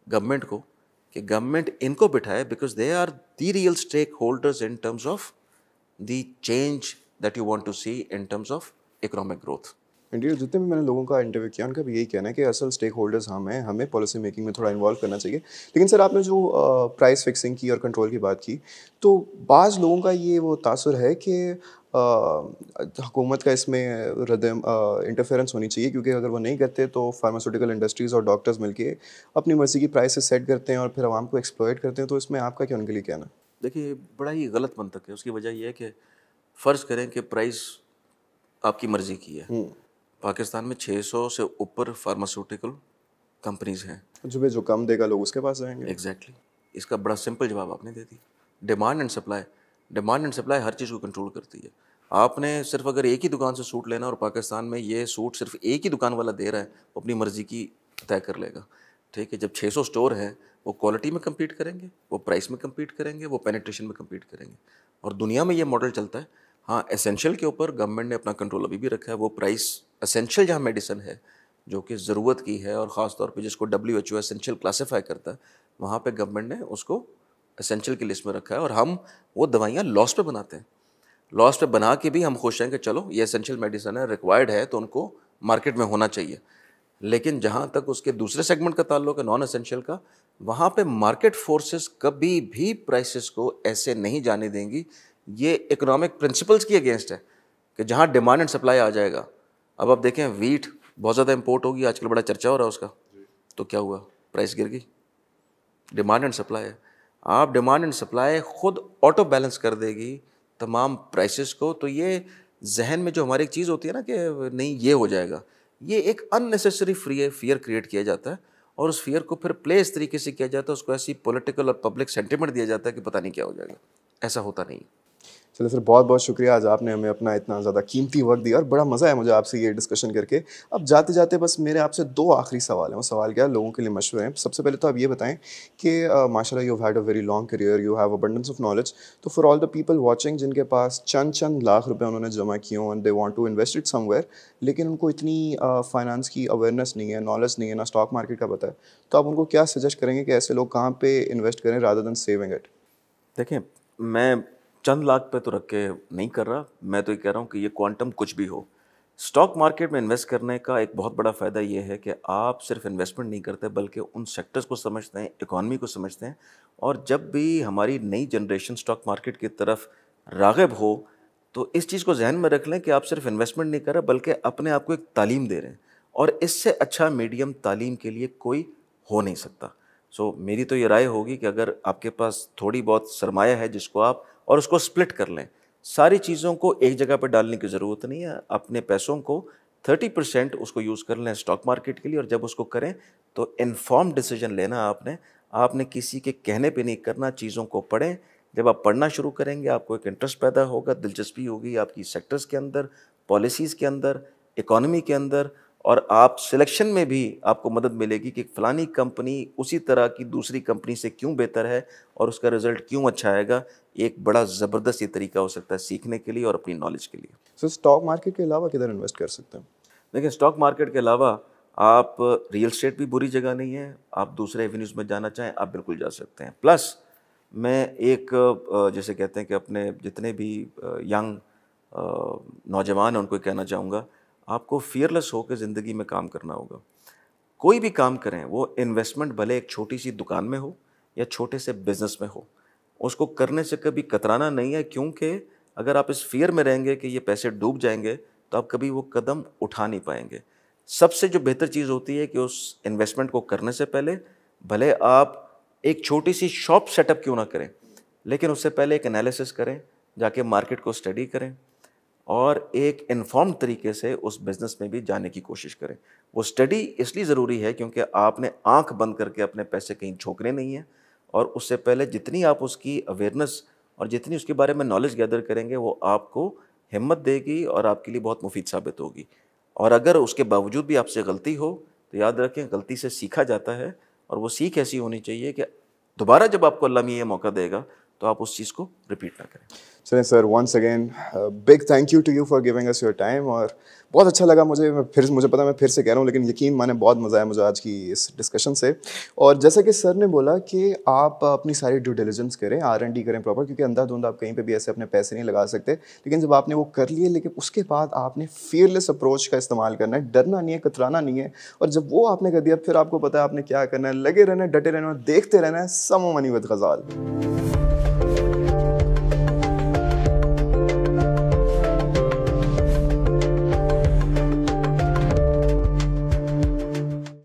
गवर्नमेंट को, कि गवर्नमेंट इनको बिठाए, because they are the real stakeholders in terms of the change that you want to see in terms of economic growth. India जितने भी मैंने लोगों का इंटरव्यू किया, उनका भी यही कहना है कि असल स्टेक होल्डर्स हम हैं, हमें पॉलिसी मेकिंग में थोड़ा इन्वॉल्व करना चाहिए। लेकिन सर आपने जो प्राइस फिक्सिंग की और कंट्रोल की बात की, तो बाज़ लोगों का ये वो तासुर है कि हुकूमत का इसमें इंटरफेरेंस होनी चाहिए, क्योंकि अगर वो नहीं करते तो फार्मास्यूटिकल इंडस्ट्रीज़ और डॉक्टर्स मिलके अपनी मर्ज़ी की प्राइसेस सेट करते हैं और फिर आवाम को एक्सप्लॉयट करते हैं। तो इसमें आपका क्या उनके लिए कहना? देखिए बड़ा ही गलत मंतक है। उसकी वजह यह है कि फ़र्ज़ करें कि प्राइस आपकी मर्ज़ी की है, पाकिस्तान में 600 से ऊपर फार्मास्यूटिकल कंपनीज़ हैं, जो कम देगा लोग उसके पास जाएंगे। एग्जैक्टली इसका बड़ा सिंपल जवाब आपने दे दिया, demand and supply. Demand and supply हर चीज़ को कंट्रोल करती है। आपने सिर्फ अगर एक ही दुकान से सूट लेना और पाकिस्तान में ये सूट सिर्फ एक ही दुकान वाला दे रहा है, वो अपनी मर्ज़ी की तय कर लेगा। ठीक है, जब 600 स्टोर हैं वो क्वालिटी में कम्पीट करेंगे, वो प्राइस में कम्पीट करेंगे, वो पेनिट्रेशन में कम्पीट करेंगे, और दुनिया में ये मॉडल चलता है। हाँ, एसेंशियल के ऊपर गवर्नमेंट ने अपना कंट्रोल अभी भी रखा है। वो प्राइस एसेंशियल जहाँ मेडिसिन है जो कि ज़रूरत की है और ख़ास तौर पे जिसको WHO एसेंशियल क्लासीफाई करता है, वहाँ पे गवर्नमेंट ने उसको एसेंशियल की लिस्ट में रखा है। और हम वो दवाइयाँ लॉस पे बनाते हैं, लॉस पे बना के भी हम खुश हैं कि चलो ये एसेंशियल मेडिसिन है, रिक्वायर्ड है, तो उनको मार्केट में होना चाहिए। लेकिन जहाँ तक उसके दूसरे सेगमेंट का ताल्लुक है, नॉन एसेंशियल का, वहाँ पर मार्केट फोर्सेस कभी भी प्राइसेस को ऐसे नहीं जाने देंगी। ये इकोनॉमिक प्रिंसिपल्स की अगेंस्ट है कि जहाँ डिमांड एंड सप्लाई आ जाएगा। अब आप देखें वीट बहुत ज़्यादा इंपोर्ट होगी, आजकल बड़ा चर्चा हो रहा है उसका, तो क्या हुआ? प्राइस गिर गई। डिमांड एंड सप्लाई है, आप डिमांड एंड सप्लाई खुद ऑटो बैलेंस कर देगी तमाम प्राइसेस को। तो ये जहन में जो हमारी एक चीज़ होती है ना कि नहीं ये हो जाएगा, ये एक अननेसेसरी फियर क्रिएट किया जाता है, और उस फियर को फिर प्ले इस तरीके से किया जाता है, उसको ऐसी पॉलिटिकल और पब्लिक सेंटिमेंट दिया जाता है कि पता नहीं क्या हो जाएगा। ऐसा होता नहीं। चलो सर, बहुत बहुत शुक्रिया, आज आपने हमें अपना इतना ज़्यादा कीमती वक्त दिया और बड़ा मज़ा आया मुझे आपसे ये डिस्कशन करके। अब जाते जाते बस मेरे आपसे दो आखिरी सवाल हैं। वो सवाल क्या लोगों के लिए मशहूर हैं। सबसे पहले तो आप ये बताएं कि माशाल्लाह you had a very long career, you have abundance of knowledge, तो for all the people watching जिनके पास चंद लाख रुपए उन्होंने जमा किए हों and they want to invest it somewhere, लेकिन उनको इतनी फाइनेंस की अवेयरनेस नहीं है, नॉलेज नहीं है, ना स्टॉक मार्केट का पता है, तो आप उनको क्या सजेस्ट करेंगे कि ऐसे लोग कहाँ पे इन्वेस्ट करें रादर देन सेविंग इट? देखें, मैं चंद लाख पे तो रख के नहीं कर रहा, मैं तो ये कह रहा हूँ कि ये क्वांटम कुछ भी हो, स्टॉक मार्केट में इन्वेस्ट करने का एक बहुत बड़ा फ़ायदा ये है कि आप सिर्फ इन्वेस्टमेंट नहीं करते बल्कि उन सेक्टर्स को समझते हैं, इकॉनमी को समझते हैं। और जब भी हमारी नई जनरेशन स्टॉक मार्केट की तरफ राग़िब हो तो इस चीज़ को जहन में रख लें कि आप सिर्फ इन्वेस्टमेंट नहीं कर रहे बल्कि अपने आप को एक तालीम दे रहे हैं, और इससे अच्छा मीडियम तालीम के लिए कोई हो नहीं सकता। सो मेरी तो ये राय होगी कि अगर आपके पास थोड़ी बहुत सरमाया है जिसको आप और उसको स्प्लिट कर लें, सारी चीज़ों को एक जगह पर डालने की ज़रूरत नहीं है। अपने पैसों को 30% उसको यूज़ कर लें स्टॉक मार्केट के लिए, और जब उसको करें तो इन्फॉर्म्ड डिसीजन लेना। आपने किसी के कहने पे नहीं करना, चीज़ों को पढ़ें। जब आप पढ़ना शुरू करेंगे आपको एक इंटरेस्ट पैदा होगा, दिलचस्पी होगी आपकी सेक्टर्स के अंदर, पॉलिसीज़ के अंदर, इकॉनमी के अंदर, और आप सिलेक्शन में भी आपको मदद मिलेगी कि फ़लानी कंपनी उसी तरह की दूसरी कंपनी से क्यों बेहतर है और उसका रिज़ल्ट क्यों अच्छा आएगा। एक बड़ा ज़बरदस्त ये तरीका हो सकता है सीखने के लिए और अपनी नॉलेज के लिए। सर, स्टॉक मार्केट के अलावा किधर इन्वेस्ट कर सकते हैं? देखिए, स्टॉक मार्केट के अलावा आप रियल स्टेट भी बुरी जगह नहीं है, आप दूसरे एवेन्यूज़ में जाना चाहें आप बिल्कुल जा सकते हैं। प्लस मैं एक जैसे कहते हैं कि अपने जितने भी यंग नौजवान हैं उनको कहना चाहूँगा, आपको फियरलेस होकर ज़िंदगी में काम करना होगा। कोई भी काम करें, वो इन्वेस्टमेंट भले एक छोटी सी दुकान में हो या छोटे से बिज़नेस में हो, उसको करने से कभी कतराना नहीं है। क्योंकि अगर आप इस फियर में रहेंगे कि ये पैसे डूब जाएंगे तो आप कभी वो कदम उठा नहीं पाएंगे। सबसे जो बेहतर चीज़ होती है कि उस इन्वेस्टमेंट को करने से पहले भले आप एक छोटी सी शॉप सेटअप क्यों ना करें, लेकिन उससे पहले एक एनालिसिस करें, जाके मार्केट को स्टडी करें और एक इन्फॉर्म्ड तरीके से उस बिज़नेस में भी जाने की कोशिश करें। वो स्टडी इसलिए ज़रूरी है क्योंकि आपने आंख बंद करके अपने पैसे कहीं झोंकने नहीं हैं, और उससे पहले जितनी आप उसकी अवेयरनेस और जितनी उसके बारे में नॉलेज गैदर करेंगे वो आपको हिम्मत देगी और आपके लिए बहुत मुफीद साबित होगी। और अगर उसके बावजूद भी आपसे गलती हो तो याद रखें गलती से सीखा जाता है, और वो सीख ऐसी होनी चाहिए कि दोबारा जब आपको अल्लाह में ये मौका देगा तो आप उस चीज़ को रिपीट ना करें। चलें sir, once again big thank you to you for giving us your time, और बहुत अच्छा लगा मुझे। मुझे पता मैं फिर से कह रहा हूँ लेकिन यकीन माने बहुत मज़ा आया मुझे आज की इस डिस्कशन से। और जैसा कि सर ने बोला कि आप अपनी सारी ड्यू डिलिजेंस करें, R&D करें प्रॉपर, क्योंकि अंधाधुंध आप कहीं पे भी ऐसे अपने पैसे नहीं लगा सकते। लेकिन जब आपने वो कर लिए, लेकिन उसके बाद आपने फियरलेस अप्रोच का इस्तेमाल करना है, डरना नहीं है, कतराना नहीं है। और जब वो आपने कर दिया फिर आपको पता है आपने क्या करना है, लगे रहना, डटे रहना, देखते रहना है। समो मनी विद गजाल।